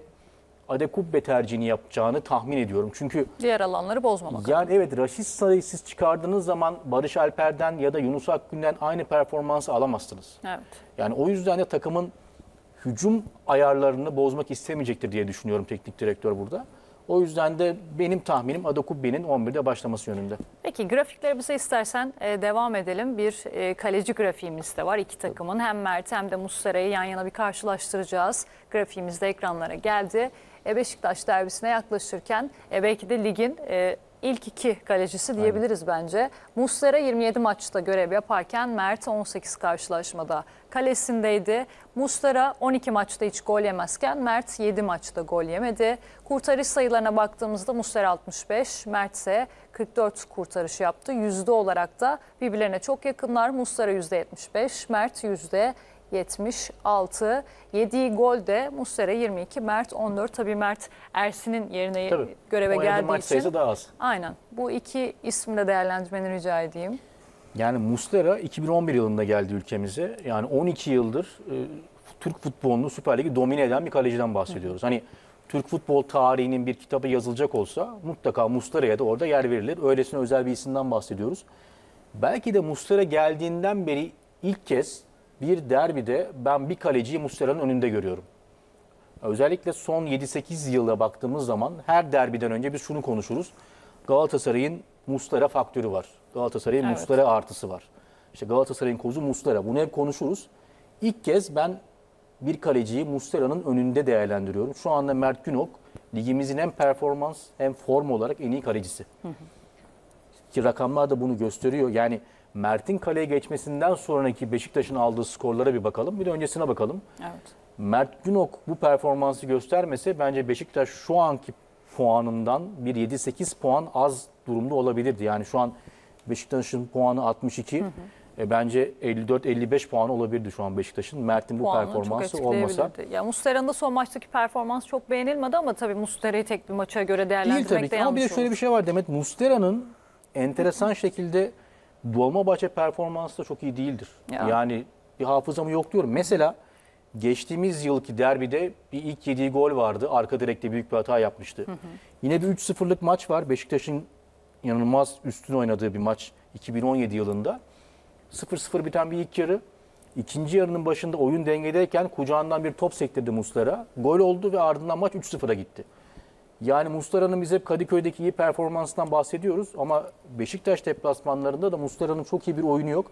Adekugbe tercihini yapacağını tahmin ediyorum. Çünkü diğer alanları bozmamak. Yani evet, Raşitsa'yı siz çıkardığınız zaman Barış Alper'den ya da Yunus Akgün'den aynı performansı alamazsınız. Evet. Yani o yüzden de takımın hücum ayarlarını bozmak istemeyecektir diye düşünüyorum teknik direktör burada. O yüzden de benim tahminim Adekugbe'nin 11'de başlaması yönünde. Peki grafiklerimize istersen devam edelim. Bir kaleci grafiğimiz de var iki takımın. Hem Mert hem de Muslera'yı yan yana bir karşılaştıracağız. Grafiğimiz de ekranlara geldi. Beşiktaş derbisine yaklaşırken belki de ligin ilk iki kalecisi diyebiliriz bence. Muslera 27 maçta görev yaparken Mert 18 karşılaşmada kalesindeydi. Muslera 12 maçta hiç gol yemezken Mert 7 maçta gol yemedi. Kurtarış sayılarına baktığımızda Muslera 65, Mert ise 44 kurtarış yaptı. Yüzde olarak da birbirlerine çok yakınlar. Muslera %75, Mert %76. Yediği gol de Muslera 22, Mert 14. Tabii Mert Ersin'in yerine göreve geldiği maç için sayısı daha az. Aynen. Bu iki isimle değerlendirmeni rica edeyim. Yani Muslera 2011 yılında geldi ülkemize. Yani 12 yıldır Türk futbolunu, Süper Lig'i domine eden bir kaleciden bahsediyoruz. Hani Türk futbol tarihinin bir kitabı yazılacak olsa mutlaka Muslera'ya da orada yer verilir. Öylesine özel bir isimden bahsediyoruz. Belki de Muslera geldiğinden beri ilk kez bir derbide ben bir kaleciyi Muslera'nın önünde görüyorum. Özellikle son 7-8 yıla baktığımız zaman her derbiden önce biz şunu konuşuruz. Galatasaray'ın Muslera faktörü var. Galatasaray'ın Muslera artısı var. İşte Galatasaray'ın kozu Muslera. Bunu hep konuşuruz. İlk kez ben bir kaleciyi Muslera'nın önünde değerlendiriyorum. Şu anda Mert Günok ligimizin hem performans hem form olarak en iyi kalecisi. Hı hı. Ki rakamlar da bunu gösteriyor. Yani Mert'in kaleye geçmesinden sonraki Beşiktaş'ın aldığı skorlara bir bakalım. Bir de öncesine bakalım. Evet. Mert Günok bu performansı göstermese bence Beşiktaş şu anki puanından bir 7-8 puan az durumda olabilirdi. Yani şu an Beşiktaş'ın puanı 62. Hı hı. Bence 54-55 puan olabilirdi şu an Beşiktaş'ın. Mert'in bu puanını performansı olmasa. Ya Muslera'nın da son maçtaki performans çok beğenilmedi ama tabii Muslera'yı tek bir maça göre değerlendirmek değil, tabii de yanlış ama bir de şöyle bir şey var Demet. Muslera'nın enteresan şekilde Dolmabahçe performansı da çok iyi değildir. Ya. Yani bir hafızamı yok diyorum. Mesela geçtiğimiz yılki derbide bir ilk yediği gol vardı. Arka direkte büyük bir hata yapmıştı. Hı hı. Yine bir 3-0'lık maç var. Beşiktaş'ın inanılmaz üstün oynadığı bir maç 2017 yılında. 0-0 biten bir ilk yarı. İkinci yarının başında oyun dengedeyken kucağından bir top sektirdi Muslera. Gol oldu ve ardından maç 3-0'a gitti. Yani Muslera'nın biz hep Kadıköy'deki iyi performansından bahsediyoruz. Ama Beşiktaş deplasmanlarında da Muslera'nın çok iyi bir oyunu yok.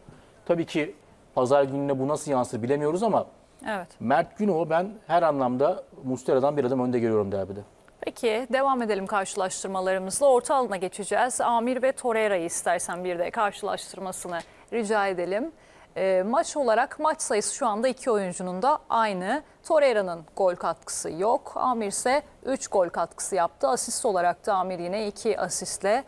Tabii ki pazar gününe bu nasıl yansır bilemiyoruz ama evet. Mert Günok'u ben her anlamda Muslera'dan bir adım önde görüyorum derbide. Peki devam edelim karşılaştırmalarımızla. Orta alana geçeceğiz. Amir ve Torreira'yı istersen bir de karşılaştırmasını rica edelim. Maç olarak maç sayısı şu anda iki oyuncunun da aynı. Torreira'nın gol katkısı yok. Amir ise 3 gol katkısı yaptı. Asist olarak da Amir yine 2 asistle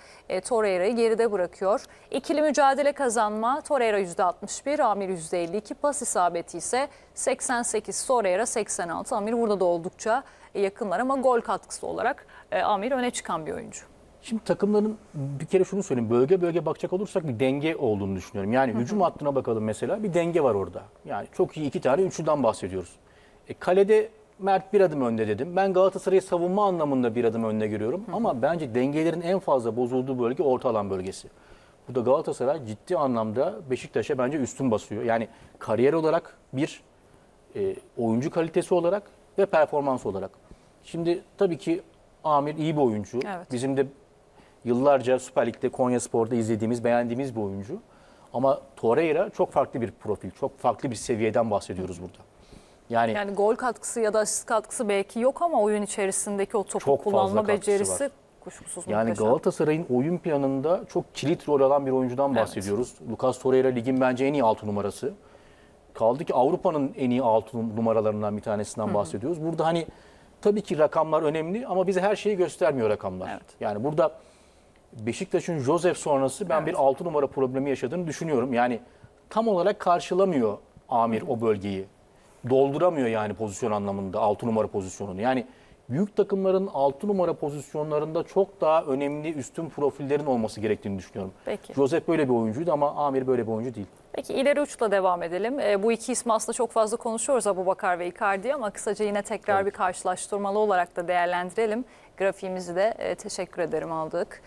Torreira'yı geride bırakıyor. İkili mücadele kazanma Torreira %61, Amir %52. Pas isabeti ise 88, Torreira 86. Amir burada da oldukça yakınlar ama gol katkısı olarak Amir öne çıkan bir oyuncu. Şimdi takımların bir kere şunu söyleyeyim. Bölge bölge bakacak olursak bir denge olduğunu düşünüyorum. Yani hücum hattına bakalım mesela. Bir denge var orada. Yani çok iyi iki tane üçlüden bahsediyoruz. Kalede Mert bir adım önde dedim. Ben Galatasaray'ı savunma anlamında bir adım önde görüyorum. Ama bence dengelerin en fazla bozulduğu bölge orta alan bölgesi. Burada Galatasaray ciddi anlamda Beşiktaş'a bence üstün basıyor. Yani kariyer olarak bir, oyuncu kalitesi olarak ve performans olarak. Şimdi tabii ki Amir iyi bir oyuncu. Evet. Bizim de yıllarca Süper Lig'de Konyaspor'da izlediğimiz, beğendiğimiz bir oyuncu. Ama Torreira çok farklı bir profil, çok farklı bir seviyeden bahsediyoruz burada. Yani gol katkısı ya da asist katkısı belki yok ama oyun içerisindeki o topu kullanma becerisi var. Kuşkusuz yani muhteşem. Galatasaray'ın oyun planında çok kilit rol alan bir oyuncudan bahsediyoruz. Evet. Lucas Torreira ligin bence en iyi 6 numarası. Kaldı ki Avrupa'nın en iyi 6 numaralarından bir tanesinden bahsediyoruz. Burada hani tabii ki rakamlar önemli ama bize her şeyi göstermiyor rakamlar. Evet. Yani burada Beşiktaş'ın Josef sonrası ben bir 6 numara problemi yaşadığını düşünüyorum. Yani tam olarak karşılamıyor Amir o bölgeyi. Dolduramıyor yani pozisyon anlamında 6 numara pozisyonunu. Yani büyük takımların 6 numara pozisyonlarında çok daha önemli üstün profillerin olması gerektiğini düşünüyorum. Peki. Josef böyle bir oyuncuydu ama Amir böyle bir oyuncu değil. Peki ileri uçla devam edelim. Bu iki ismi aslında çok fazla konuşuyoruz Aboubakar ve Icardi ama kısaca yine tekrar bir karşılaştırmalı olarak da değerlendirelim. Grafiğimizi de teşekkür ederim aldık.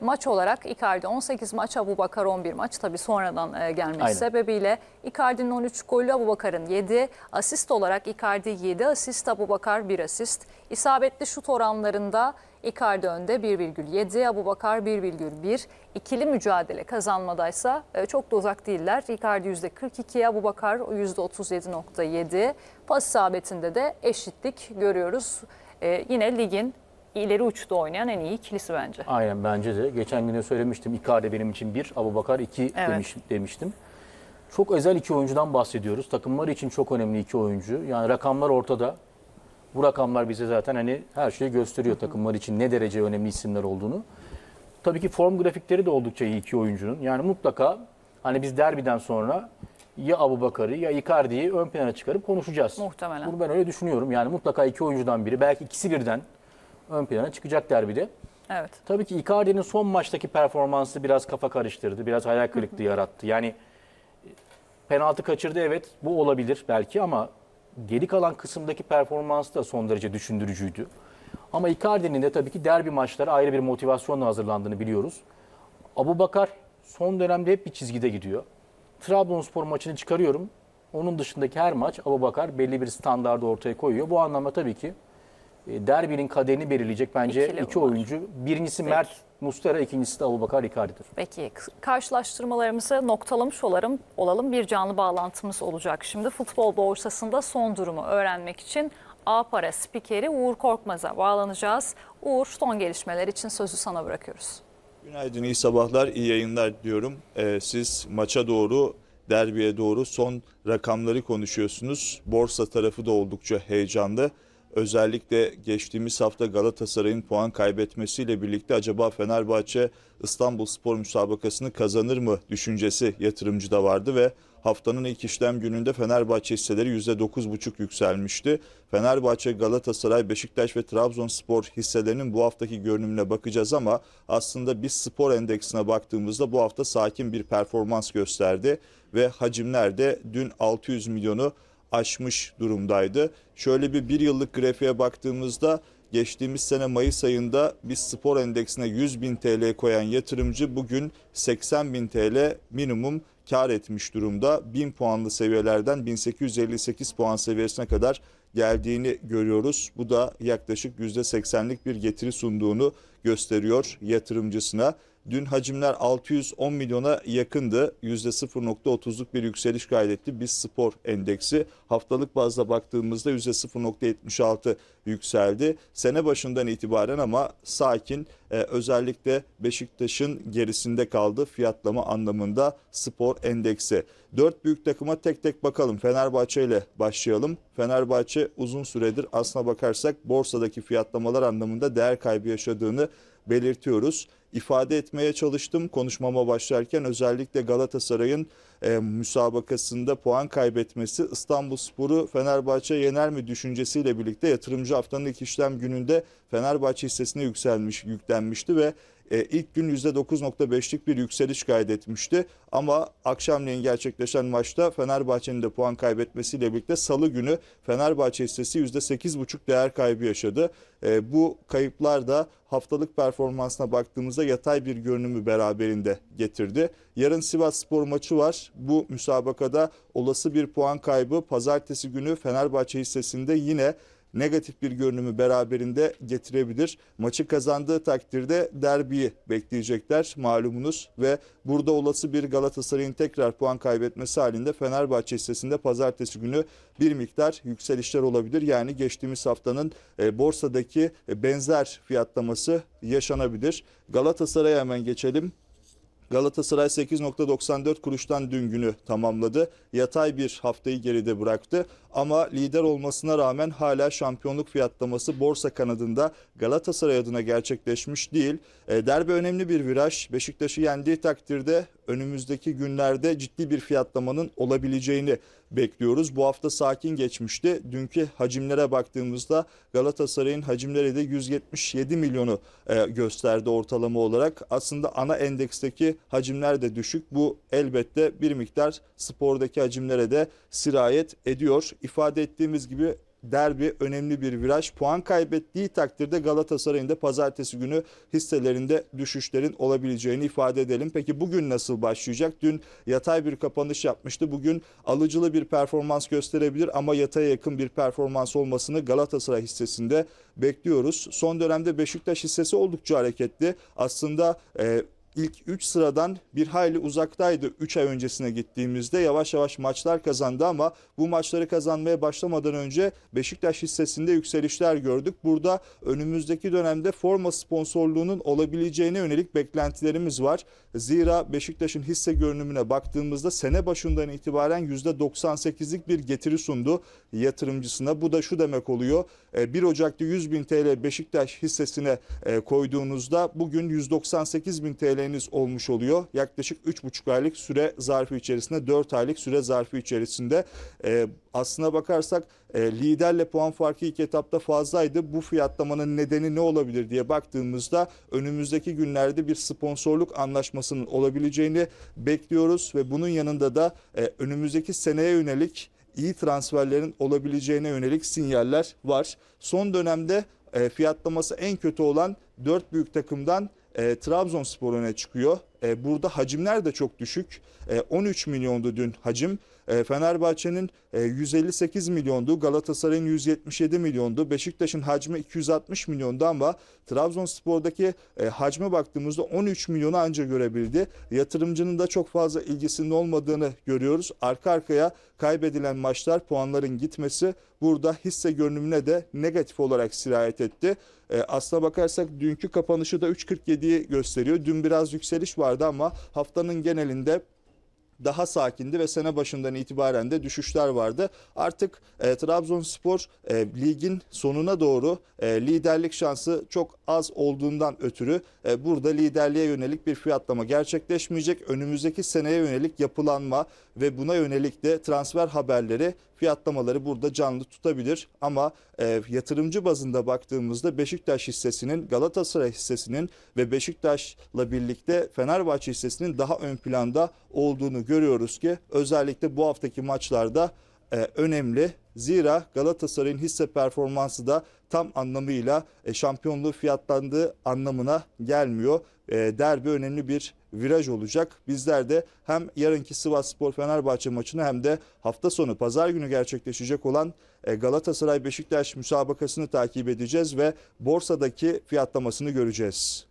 Maç olarak Icardi 18 maç, Aboubakar 11 maç. Tabii sonradan gelmesi sebebiyle Icardi'nin 13 golü, Aboubakar'ın 7. Asist olarak Icardi 7 asist, Aboubakar 1 asist. İsabetli şut oranlarında Icardi önde 1,7, Aboubakar 1,1. İkili mücadele kazanmadaysa çok da uzak değiller. Icardi %42, Aboubakar %37,7. Pas isabetinde de eşitlik görüyoruz. Yine ligin ileri uçta oynayan en iyi ikilisi bence. Aynen bence de. Geçen gün söylemiştim. Icardi benim için 1, Aboubakar 2 demiştim. Çok özel iki oyuncudan bahsediyoruz. Takımlar için çok önemli iki oyuncu. Yani rakamlar ortada. Bu rakamlar bize zaten hani her şeyi gösteriyor takımlar için ne derece önemli isimler olduğunu. Tabii ki form grafikleri de oldukça iyi iki oyuncunun. Yani mutlaka hani biz derbiden sonra ya Aboubakar'ı ya Icardi'yi ön plana çıkarıp konuşacağız. Muhtemelen. Bunu ben öyle düşünüyorum. Yani mutlaka iki oyuncudan biri, belki ikisi birden ön plana çıkacak derbide. Evet. Tabii ki Icardi'nin son maçtaki performansı biraz kafa karıştırdı, biraz hayal kırıklığı yarattı. Yani penaltı kaçırdı evet, bu olabilir belki ama geri kalan kısımdaki performansı da son derece düşündürücüydü. Ama Icardi'nin de tabii ki derbi maçlara ayrı bir motivasyonla hazırlandığını biliyoruz. Aboubakar son dönemde hep bir çizgide gidiyor. Trabzonspor maçını çıkarıyorum. Onun dışındaki her maç Aboubakar belli bir standardı ortaya koyuyor. Bu anlamda tabii ki derbinin kaderini belirleyecek bence iki oyuncu. Birincisi Mert Muslera, ikincisi de Aboubakar, Icardi'dir. Peki karşılaştırmalarımızı noktalamış olalım. Bir canlı bağlantımız olacak şimdi. Futbol borsasında son durumu öğrenmek için A-Para spikeri Uğur Korkmaz'a bağlanacağız. Uğur, son gelişmeler için sözü sana bırakıyoruz. Günaydın, iyi sabahlar, iyi yayınlar diyorum. Siz maça doğru, derbiye doğru son rakamları konuşuyorsunuz. Borsa tarafı da oldukça heyecanlı. Özellikle geçtiğimiz hafta Galatasaray'ın puan kaybetmesiyle birlikte acaba Fenerbahçe İstanbulspor müsabakasını kazanır mı düşüncesi yatırımcıda vardı ve haftanın ilk işlem gününde Fenerbahçe hisseleri %9,5 yükselmişti. Fenerbahçe, Galatasaray, Beşiktaş ve Trabzonspor hisselerinin bu haftaki görünümüne bakacağız ama aslında biz spor endeksine baktığımızda bu hafta sakin bir performans gösterdi ve hacimler de dün 600 milyonu aşmış durumdaydı. Şöyle bir yıllık grafiğe baktığımızda geçtiğimiz sene Mayıs ayında biz spor endeksine 100.000 TL koyan yatırımcı bugün 80.000 TL minimum kar etmiş durumda. 1000 puanlı seviyelerden 1858 puan seviyesine kadar geldiğini görüyoruz. Bu da yaklaşık %80'lik bir getiri sunduğunu gösteriyor yatırımcısına. Dün hacimler 610 milyona yakındı. %0.30'luk bir yükseliş kaydetti BIST Spor Endeksi. Haftalık bazda baktığımızda %0.76 yükseldi. Sene başından itibaren ama sakin, özellikle Beşiktaş'ın gerisinde kaldı fiyatlama anlamında spor endeksi. Dört büyük takıma tek tek bakalım. Fenerbahçe ile başlayalım. Fenerbahçe uzun süredir aslına bakarsak borsadaki fiyatlamalar anlamında değer kaybı yaşadığını belirtiyoruz. İfade etmeye çalıştım konuşmama başlarken, özellikle Galatasaray'ın müsabakasında puan kaybetmesi İstanbulspor'u Fenerbahçe yener mi düşüncesiyle birlikte yatırımcı haftanın ilk işlem gününde Fenerbahçe hissesine yüklenmişti ve ilk gün %9.5'lik bir yükseliş kaydetmişti. Ama akşamleyin gerçekleşen maçta Fenerbahçe'nin de puan kaybetmesiyle birlikte salı günü Fenerbahçe hissesi %8.5 değer kaybı yaşadı. Bu kayıplar da haftalık performansına baktığımızda yatay bir görünümü beraberinde getirdi. Yarın Sivasspor maçı var. Bu müsabakada olası bir puan kaybı pazartesi günü Fenerbahçe hissesinde yine negatif bir görünümü beraberinde getirebilir. Maçı kazandığı takdirde derbiyi bekleyecekler malumunuz ve burada olası bir Galatasaray'ın tekrar puan kaybetmesi halinde Fenerbahçe hissesinde pazartesi günü bir miktar yükselişler olabilir. Yani geçtiğimiz haftanın borsadaki benzer fiyatlaması yaşanabilir. Galatasaray'a hemen geçelim. Galatasaray 8.94 kuruştan dün günü tamamladı. Yatay bir haftayı geride bıraktı ama lider olmasına rağmen hala şampiyonluk fiyatlaması borsa kanadında Galatasaray adına gerçekleşmiş değil. Derbi önemli bir viraj. Beşiktaş'ı yendiği takdirde önümüzdeki günlerde ciddi bir fiyatlamanın olabileceğini bekliyoruz. Bu hafta sakin geçmişti. Dünkü hacimlere baktığımızda Galatasaray'ın hacimleri de 177 milyonu gösterdi ortalama olarak. Aslında ana endeksteki hacimler de düşük. Bu elbette bir miktar spordaki hacimlere de sirayet ediyor. İfade ettiğimiz gibi derbi önemli bir viraj. Puan kaybettiği takdirde Galatasaray'ın da pazartesi günü hisselerinde düşüşlerin olabileceğini ifade edelim. Peki bugün nasıl başlayacak? Dün yatay bir kapanış yapmıştı. Bugün alıcılı bir performans gösterebilir ama yataya yakın bir performans olmasını Galatasaray hissesinde bekliyoruz. Son dönemde Beşiktaş hissesi oldukça hareketli. Aslında İlk 3 sıradan bir hayli uzaktaydı 3 ay öncesine gittiğimizde. Yavaş yavaş maçlar kazandı ama bu maçları kazanmaya başlamadan önce Beşiktaş hissesinde yükselişler gördük. Burada önümüzdeki dönemde forma sponsorluğunun olabileceğine yönelik beklentilerimiz var. Zira Beşiktaş'ın hisse görünümüne baktığımızda sene başından itibaren %98'lik bir getiri sundu yatırımcısına. Bu da şu demek oluyor: 1 Ocak'ta 100.000 TL Beşiktaş hissesine koyduğunuzda bugün 198.000 TL olmuş oluyor. Yaklaşık 3,5 aylık süre zarfı içerisinde, 4 aylık süre zarfı içerisinde aslına bakarsak liderle puan farkı ilk etapta fazlaydı. Bu fiyatlamanın nedeni ne olabilir diye baktığımızda önümüzdeki günlerde bir sponsorluk anlaşmasının olabileceğini bekliyoruz ve bunun yanında da önümüzdeki seneye yönelik iyi transferlerin olabileceğine yönelik sinyaller var. Son dönemde fiyatlaması en kötü olan 4 büyük takımdan Trabzonspor öne çıkıyor. Burada hacimler de çok düşük. 13 milyondu dün hacim. Fenerbahçe'nin 158 milyondu, Galatasaray'ın 177 milyondu, Beşiktaş'ın hacmi 260 milyondu ama Trabzonspor'daki hacme baktığımızda 13 milyonu anca görebildi. Yatırımcının da çok fazla ilgisinin olmadığını görüyoruz. Arka arkaya kaybedilen maçlar, puanların gitmesi burada hisse görünümüne de negatif olarak sirayet etti. Aslına bakarsak dünkü kapanışı da 3.47'yi gösteriyor. Dün biraz yükseliş vardı ama haftanın genelinde daha sakindi ve sene başından itibaren de düşüşler vardı. Artık Trabzonspor ligin sonuna doğru liderlik şansı çok az olduğundan ötürü burada liderliğe yönelik bir fiyatlama gerçekleşmeyecek. Önümüzdeki seneye yönelik yapılanma ve buna yönelik de transfer haberleri, fiyatlamaları burada canlı tutabilir. Ama yatırımcı bazında baktığımızda Beşiktaş hissesinin, Galatasaray hissesinin ve Beşiktaş'la birlikte Fenerbahçe hissesinin daha ön planda olduğunu görüyoruz ki özellikle bu haftaki maçlarda önemli. Zira Galatasaray'ın hisse performansı da tam anlamıyla şampiyonluğu fiyatlandığı anlamına gelmiyor. Derbi önemli bir viraj olacak. Bizler de hem yarınki Sivasspor Fenerbahçe maçını hem de hafta sonu pazar günü gerçekleşecek olan Galatasaray Beşiktaş müsabakasını takip edeceğiz ve borsadaki fiyatlamasını göreceğiz.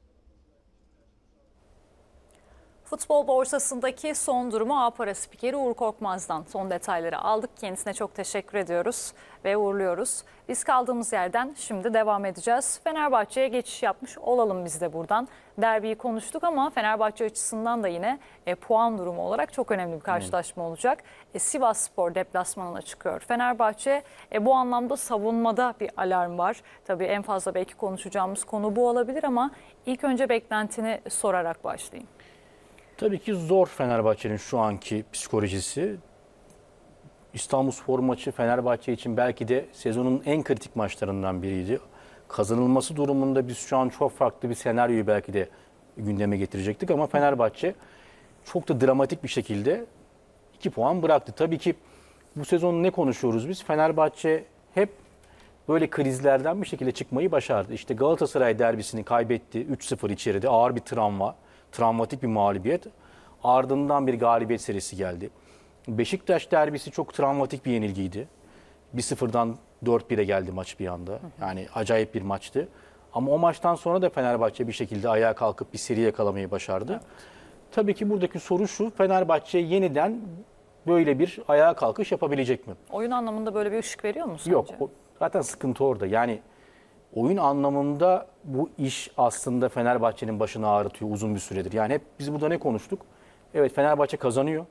Futbol borsasındaki son durumu A-Para spikeri Uğur Korkmaz'dan son detayları aldık. Kendisine çok teşekkür ediyoruz ve uğurluyoruz. Biz kaldığımız yerden şimdi devam edeceğiz. Fenerbahçe'ye geçiş yapmış olalım biz de buradan. Derbiyi konuştuk ama Fenerbahçe açısından da yine puan durumu olarak çok önemli bir karşılaşma olacak. Sivasspor deplasmanına çıkıyor. Fenerbahçe bu anlamda savunmada bir alarm var. Tabii en fazla belki konuşacağımız konu bu olabilir ama ilk önce beklentini sorarak başlayayım. Tabii ki zor Fenerbahçe'nin şu anki psikolojisi. İstanbulspor maçı Fenerbahçe için belki de sezonun en kritik maçlarından biriydi. Kazanılması durumunda biz şu an çok farklı bir senaryoyu belki de gündeme getirecektik ama Fenerbahçe çok da dramatik bir şekilde 2 puan bıraktı. Tabii ki bu sezon ne konuşuyoruz biz? Fenerbahçe hep böyle krizlerden bir şekilde çıkmayı başardı. İşte Galatasaray derbisini kaybetti. 3-0 içeride ağır bir travma. Travmatik bir mağlubiyet. Ardından bir galibiyet serisi geldi. Beşiktaş derbisi çok travmatik bir yenilgiydi. 1-0'dan 4-1'e geldi maç bir anda. Yani acayip bir maçtı. Ama o maçtan sonra da Fenerbahçe bir şekilde ayağa kalkıp bir seri yakalamayı başardı. Evet. Tabii ki buradaki soru şu: Fenerbahçe yeniden böyle bir ayağa kalkış yapabilecek mi? Oyun anlamında böyle bir ışık veriyor mu sence? Yok. Zaten sıkıntı orada. Yani oyun anlamında bu iş aslında Fenerbahçe'nin başını ağrıtıyor uzun bir süredir. Yani hep biz burada ne konuştuk? Evet, Fenerbahçe kazanıyor.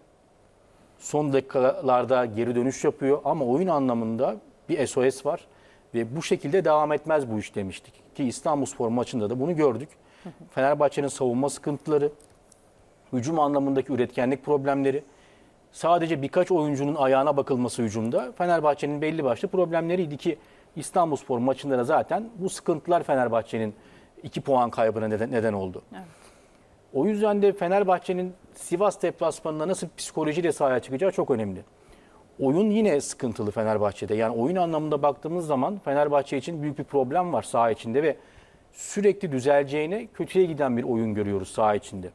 Son dakikalarda geri dönüş yapıyor ama oyun anlamında bir SOS var. Ve bu şekilde devam etmez bu iş demiştik. Ki İstanbulspor maçında da bunu gördük. Fenerbahçe'nin savunma sıkıntıları, hücum anlamındaki üretkenlik problemleri, sadece birkaç oyuncunun ayağına bakılması hücumda Fenerbahçe'nin belli başlı problemleriydi ki İstanbulspor maçında da zaten bu sıkıntılar Fenerbahçe'nin 2 puan kaybına neden oldu. Evet. O yüzden de Fenerbahçe'nin Sivas deplasmanına nasıl psikolojiyle sahaya çıkacağı çok önemli. Oyun yine sıkıntılı Fenerbahçe'de. Yani oyun anlamında baktığımız zaman Fenerbahçe için büyük bir problem var saha içinde ve sürekli düzeleceğine kötüye giden bir oyun görüyoruz saha içinde.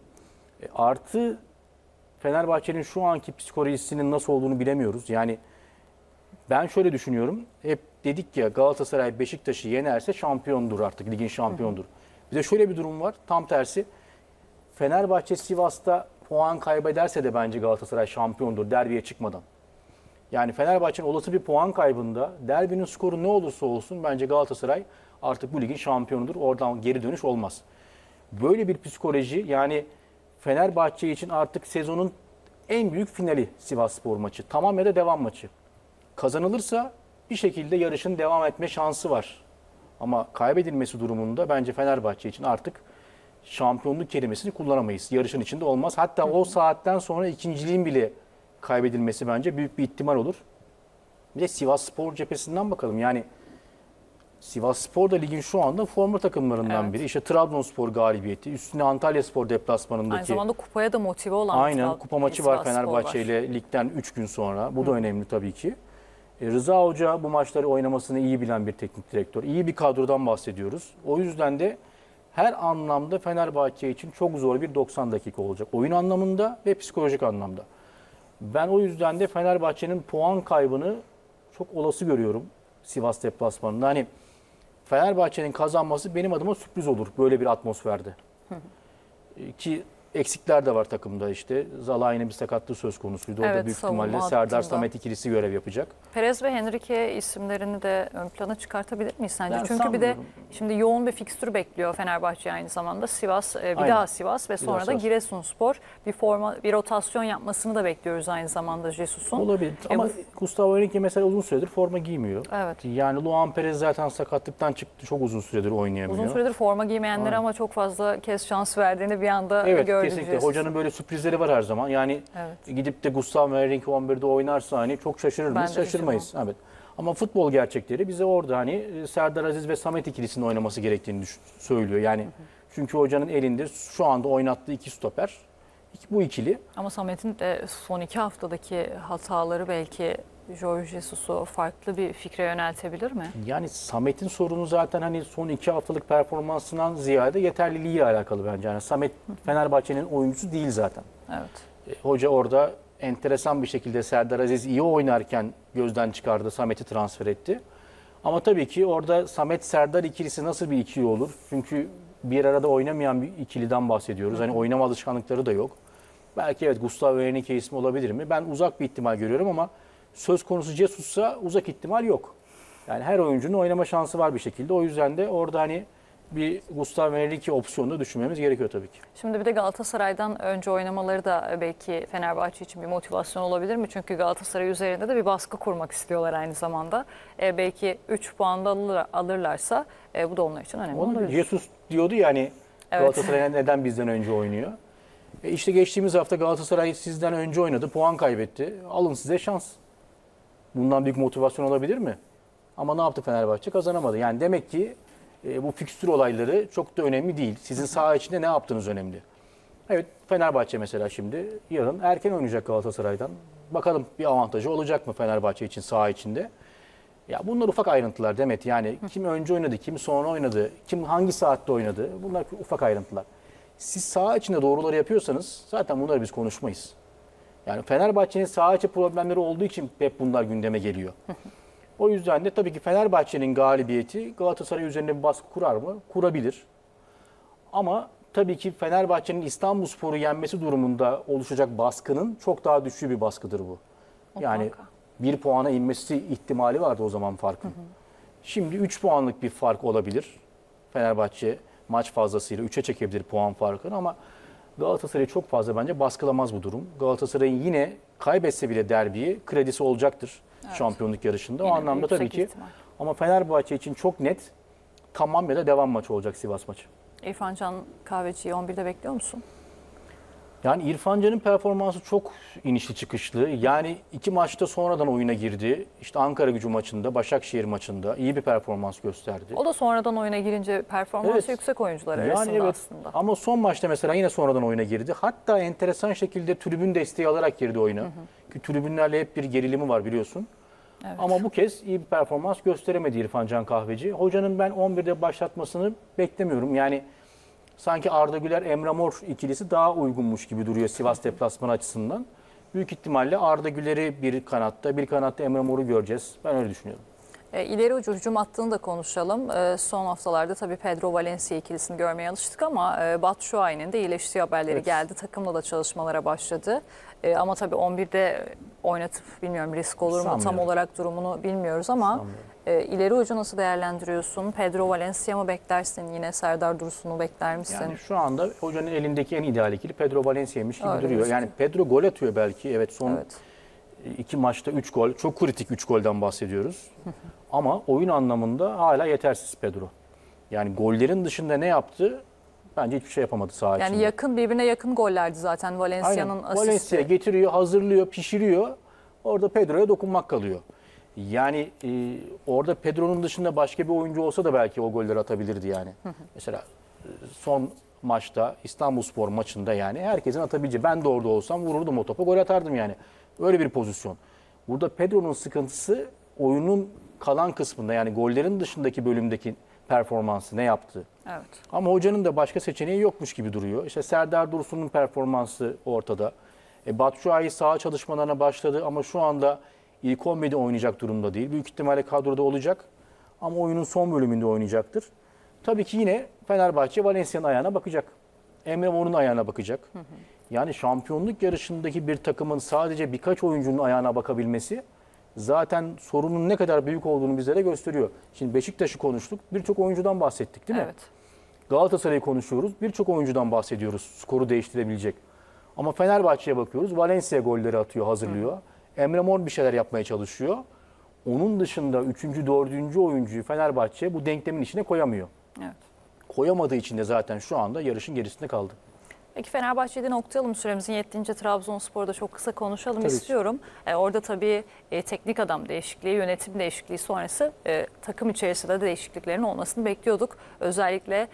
Artı Fenerbahçe'nin şu anki psikolojisinin nasıl olduğunu bilemiyoruz. Yani ben şöyle düşünüyorum. Hep dedik ya, Galatasaray Beşiktaş'ı yenerse şampiyondur artık. Ligin şampiyondur. Bir de şöyle bir durum var. Tam tersi. Fenerbahçe Sivas'ta puan kaybederse de bence Galatasaray şampiyondur derbiye çıkmadan. Yani Fenerbahçe'nin olası bir puan kaybında derbinin skoru ne olursa olsun bence Galatasaray artık bu ligin şampiyonudur. Oradan geri dönüş olmaz. Böyle bir psikoloji, yani Fenerbahçe için artık sezonun en büyük finali Sivasspor maçı. Tamamen de devam maçı. Kazanılırsa bir şekilde yarışın devam etme şansı var. Ama kaybedilmesi durumunda bence Fenerbahçe için artık şampiyonluk kelimesini kullanamayız. Yarışın içinde olmaz. Hatta o saatten sonra ikinciliğin bile kaybedilmesi bence büyük bir ihtimal olur. Bir de Sivasspor cephesinden bakalım. Yani Sivasspor da ligin şu anda forma takımlarından biri. İşte Trabzonspor galibiyeti, üstüne Antalyaspor deplasmanındaki. Aynı zamanda kupaya da motive olan. Aynen, kupa maçı var Fenerbahçe ile ligden 3 gün sonra. Bu da önemli tabii ki. Rıza Hoca bu maçları oynamasını iyi bilen bir teknik direktör. İyi bir kadrodan bahsediyoruz. O yüzden de her anlamda Fenerbahçe için çok zor bir 90 dakika olacak. Oyun anlamında ve psikolojik anlamda. Ben o yüzden de Fenerbahçe'nin puan kaybını çok olası görüyorum Sivas deplasmanında. Hani Fenerbahçe'nin kazanması benim adıma sürpriz olur böyle bir atmosferde. Ki eksikler de var takımda işte. Zalai'nin bir sakatlığı söz konusuydu. Evet, orada büyük ihtimalle Serdar Samet ikilisi görev yapacak. Perez ve Henrique isimlerini de ön plana çıkartabilir miyiz sence? Ben çünkü bir de şimdi yoğun bir fikstür bekliyor Fenerbahçe aynı zamanda. Sivas, bir aynen. daha Sivas ve sonra da Giresunspor. Bir rotasyon yapmasını da bekliyoruz aynı zamanda Jesus'un. Olabilir ama Gustavo Henrique mesela uzun süredir forma giymiyor. Evet. Yani Luan Perez zaten sakatlıktan çıktı. Çok uzun süredir oynayamıyor. Uzun süredir forma giymeyenlere ama çok fazla kez şans verdiğini bir anda görüyoruz. Kesinlikle. Hocanın böyle sürprizleri var her zaman. Yani evet. gidip de Gustavo Henrique 11'de oynarsa hani çok şaşırır mıyız? Şaşırmayız. Evet. Ama futbol gerçekleri bize orada hani Serdar Aziz ve Samet ikilisinin oynaması gerektiğini söylüyor. Yani çünkü hocanın elinde şu anda oynattığı iki stoper. Bu ikili. Ama Samet'in de son iki haftadaki hataları belki George Jesus'u farklı bir fikre yöneltebilir mi? Yani Samet'in sorunu zaten hani son iki haftalık performansından ziyade yeterliliğiyle alakalı bence. Yani Samet Fenerbahçe'nin oyuncusu değil zaten. Evet. Hoca orada enteresan bir şekilde Serdar Aziz iyi oynarken gözden çıkardı, Samet'i transfer etti. Ama tabii ki orada Samet-Serdar ikilisi nasıl bir ikili olur? Çünkü bir arada oynamayan bir ikiliden bahsediyoruz. Hani oynama alışkanlıkları da yok. Belki evet Gustavo Henrique ismi olabilir mi? Ben uzak bir ihtimal görüyorum ama söz konusu Jesus'sa uzak ihtimal yok. Yani her oyuncunun oynama şansı var bir şekilde. O yüzden de orada hani bir Gustavo Henrique opsiyonunu düşünmemiz gerekiyor tabii ki. Şimdi bir de Galatasaray'dan önce oynamaları da belki Fenerbahçe için bir motivasyon olabilir mi? Çünkü Galatasaray üzerinde de bir baskı kurmak istiyorlar aynı zamanda. Belki 3 puan da alırlarsa bu da onlar için önemli olur. Jesus diyordu yani evet. Galatasaray neden bizden önce oynuyor? İşte geçtiğimiz hafta Galatasaray sizden önce oynadı, puan kaybetti. Alın size şans. Bundan büyük motivasyon olabilir mi? Ama ne yaptı Fenerbahçe? Kazanamadı. Yani demek ki bu fikstür olayları çok da önemli değil. Sizin saha içinde ne yaptığınız önemli. Evet Fenerbahçe mesela şimdi yarın erken oynayacak Galatasaray'dan. Bakalım bir avantajı olacak mı Fenerbahçe için saha içinde? Ya bunlar ufak ayrıntılar Demet. Yani kim önce oynadı, kim sonra oynadı, kim hangi saatte oynadı? Bunlar ufak ayrıntılar. Siz saha içinde doğruları yapıyorsanız zaten bunları biz konuşmayız. Yani Fenerbahçe'nin saha içi problemleri olduğu için hep bunlar gündeme geliyor. O yüzden de tabii ki Fenerbahçe'nin galibiyeti Galatasaray üzerine bir baskı kurar mı? Kurabilir. Ama tabii ki Fenerbahçe'nin İstanbulspor'u yenmesi durumunda oluşacak baskının çok daha düşük bir baskıdır bu. Yani bir puana inmesi ihtimali vardı o zaman farkın. Şimdi 3 puanlık bir fark olabilir. Fenerbahçe maç fazlasıyla 3'e çekebilir puan farkını ama Galatasaray'ı çok fazla bence baskılamaz bu durum. Galatasaray'ın yine kaybetse bile derbiyi kredisi olacaktır evet. şampiyonluk yarışında. Yine o anlamda tabii ki ihtimal. Ama Fenerbahçe için çok net tamam ya da devam maçı olacak Sivas maçı. İrfan Can Kahveci'yi 11'de bekliyor musun? Yani İrfan Can'ın performansı çok inişli çıkışlı. Yani iki maçta sonradan oyuna girdi. İşte Ankaragücü maçında, Başakşehir maçında iyi bir performans gösterdi. O da sonradan oyuna girince performansı evet. yüksek oyuncular yani arasında evet. aslında. Ama son maçta mesela yine sonradan oyuna girdi. Hatta enteresan şekilde tribün desteği alarak girdi oyuna. Ki tribünlerle hep bir gerilimi var biliyorsun. Evet. Ama bu kez iyi bir performans gösteremedi İrfan Can Kahveci. Hocanın ben 11'de başlatmasını beklemiyorum. Yani sanki Arda Güler, Emre Mor ikilisi daha uygunmuş gibi duruyor Sivas deplasmanı açısından. Büyük ihtimalle Arda Güler'i bir kanatta Emre Mor'u göreceğiz. Ben öyle düşünüyorum. İleri ucu hücum hattını da konuşalım. Son haftalarda tabii Pedro Valencia ikilisini görmeye alıştık ama Batshuayi'nin de iyileştiği haberleri evet. geldi. Takımla da çalışmalara başladı. Ama tabii 11'de oynatıp bilmiyorum risk olur mu tam olarak durumunu bilmiyoruz ama ileri ucu nasıl değerlendiriyorsun? Pedro Valencia mı beklersin? Yine Serdar Dursun'u bekler misin? Yani şu anda hocanın elindeki en ideal ikili Pedro Valencia'ymış gibi öyle duruyor. Işte. Yani Pedro gol atıyor belki. Evet son evet. İki maçta 3 gol. Çok kritik 3 golden bahsediyoruz. Ama oyun anlamında hala yetersiz Pedro. Yani gollerin dışında ne yaptı? Bence hiçbir şey yapamadı saha içinde. Yani yakın birbirine yakın gollerdi zaten Valencia'nın asisti. Valencia getiriyor, hazırlıyor, pişiriyor. Orada Pedro'ya dokunmak kalıyor. Yani orada Pedro'nun dışında başka bir oyuncu olsa da belki o golleri atabilirdi yani. Mesela son maçta İstanbulspor maçında yani herkesin atabileceği. Ben de orada olsam vururdum o topa, gol atardım yani. Öyle bir pozisyon. Burada Pedro'nun sıkıntısı oyunun kalan kısmında yani gollerin dışındaki bölümdeki performansı ne yaptı? Evet. Ama hocanın da başka seçeneği yokmuş gibi duruyor. İşte Serdar Dursun'un performansı ortada. Batshuayi saha çalışmalarına başladı ama şu anda ilk 11'de oynayacak durumda değil. Büyük ihtimalle kadroda olacak ama oyunun son bölümünde oynayacaktır. Tabii ki yine Fenerbahçe Valencia'nın ayağına bakacak. Emre Mor'un ayağına bakacak. Hı hı. Yani şampiyonluk yarışındaki bir takımın sadece birkaç oyuncunun ayağına bakabilmesi zaten sorunun ne kadar büyük olduğunu bizlere gösteriyor. Şimdi Beşiktaş'ı konuştuk. Birçok oyuncudan bahsettik değil mi? Evet. Galatasaray'ı konuşuyoruz. Birçok oyuncudan bahsediyoruz. Skoru değiştirebilecek. Ama Fenerbahçe'ye bakıyoruz. Valencia golleri atıyor, hazırlıyor. Hı. Emre Mor bir şeyler yapmaya çalışıyor. Onun dışında 3. 4. oyuncuyu Fenerbahçe bu denklemin içine koyamıyor. Evet. Koyamadığı için de zaten şu anda yarışın gerisinde kaldı. Peki Fenerbahçe'de noktayalım, süremizin yettiğince Trabzonspor'da çok kısa konuşalım tabii istiyorum. Orada tabii teknik adam değişikliği, yönetim değişikliği sonrası takım içerisinde de değişikliklerin olmasını bekliyorduk. Özellikle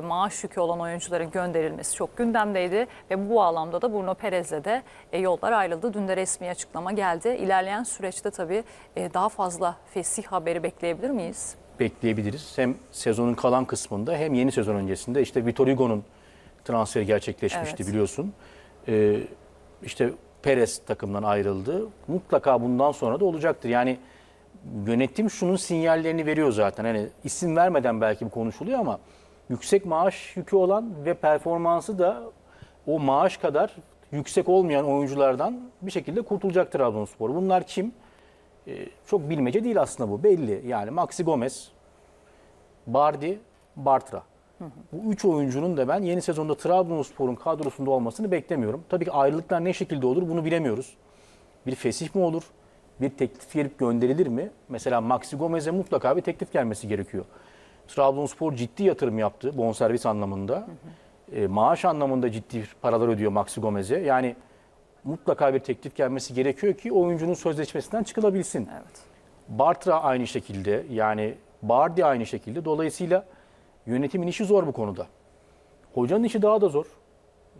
maaş yükü olan oyuncuların gönderilmesi çok gündemdeydi ve bu bağlamda da Bruno Perez'le de yollar ayrıldı. Dün de resmi açıklama geldi. İlerleyen süreçte tabii daha fazla fesih haberi bekleyebilir miyiz? Bekleyebiliriz. Hem sezonun kalan kısmında hem yeni sezon öncesinde işte Vitor Hugo'nun transferi gerçekleşmişti, evet, biliyorsun. İşte Perez takımdan ayrıldı. Mutlaka bundan sonra da olacaktır. Yani yönetim şunun sinyallerini veriyor zaten. Hani isim vermeden belki bu konuşuluyor ama yüksek maaş yükü olan ve performansı da o maaş kadar yüksek olmayan oyunculardan bir şekilde kurtulacaktır Trabzonspor. Bunlar kim? Çok bilmece değil aslında bu. Belli. Yani Maxi Gomez, Bardi, Bartra. Hı hı. Bu üç oyuncunun da ben yeni sezonda Trabzonspor'un kadrosunda olmasını beklemiyorum. Tabii ki ayrılıklar ne şekilde olur bunu bilemiyoruz. Bir fesih mi olur? Bir teklif gelip gönderilir mi? Mesela Maxi Gomez'e mutlaka bir teklif gelmesi gerekiyor. Trabzonspor ciddi yatırım yaptı bonservis anlamında. Hı hı. Maaş anlamında ciddi paralar ödüyor Maxi Gomez'e. Yani mutlaka bir teklif gelmesi gerekiyor ki oyuncunun sözleşmesinden çıkılabilsin. Evet. Bartra aynı şekilde, yani Bardi aynı şekilde. Dolayısıyla yönetimin işi zor bu konuda. Hocanın işi daha da zor.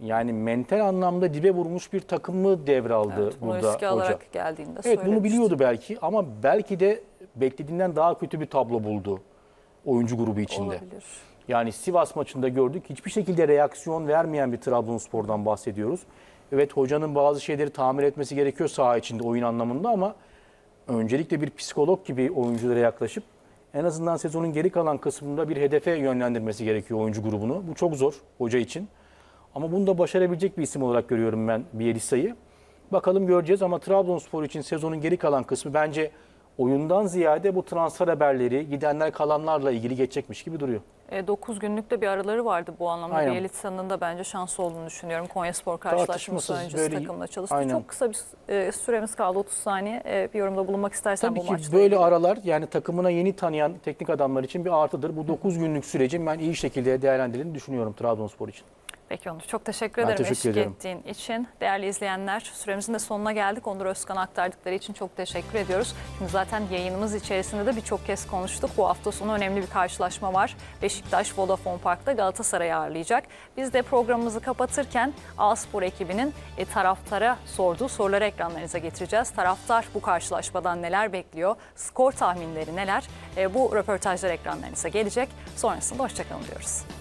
Yani mental anlamda dibe vurmuş bir takımı devraldı, evet, burada riske hoca. Geldiğinde evet, bunu biliyordu belki ama belki de beklediğinden daha kötü bir tablo buldu oyuncu grubu içinde. Olabilir. Yani Sivas maçında gördük, hiçbir şekilde reaksiyon vermeyen bir Trabzonspor'dan bahsediyoruz. Evet, hocanın bazı şeyleri tamir etmesi gerekiyor saha içinde oyun anlamında ama öncelikle bir psikolog gibi oyunculara yaklaşıp en azından sezonun geri kalan kısmında bir hedefe yönlendirmesi gerekiyor oyuncu grubunu. Bu çok zor hoca için. Ama bunu da başarabilecek bir isim olarak görüyorum ben Bielitsa'yı. Bakalım, göreceğiz ama Trabzonspor için sezonun geri kalan kısmı bence oyundan ziyade bu transfer haberleri, gidenler kalanlarla ilgili geçecekmiş gibi duruyor. 9 günlük de bir araları vardı bu anlamda. Bielitsa'nın da bence şanslı olduğunu düşünüyorum. Konyaspor karşılaşması öncesi böyle takımla çalıştı. Aynen. Çok kısa bir süremiz kaldı, 30 saniye. Bir yorumda bulunmak istersen tabii bu maçta. Tabii ki böyle aralar yani takımına yeni tanıyan teknik adamlar için bir artıdır. Bu 9 günlük sürecin ben iyi şekilde değerlendirildiğini düşünüyorum Trabzonspor için. Peki Onur, çok teşekkür ederim eşlik ettiğin için. Değerli izleyenler, süremizin de sonuna geldik. Onur Özkan'a aktardıkları için çok teşekkür ediyoruz. Şimdi zaten yayınımız içerisinde de birçok kez konuştuk. Bu hafta sonu önemli bir karşılaşma var. Beşiktaş Vodafone Park'ta Galatasaray'ı ağırlayacak. Biz de programımızı kapatırken A-Spor ekibinin taraftara sorduğu soruları ekranlarınıza getireceğiz. Taraftar bu karşılaşmadan neler bekliyor? Skor tahminleri neler? Bu röportajlar ekranlarınıza gelecek. Sonrasında hoşça kalın diyoruz.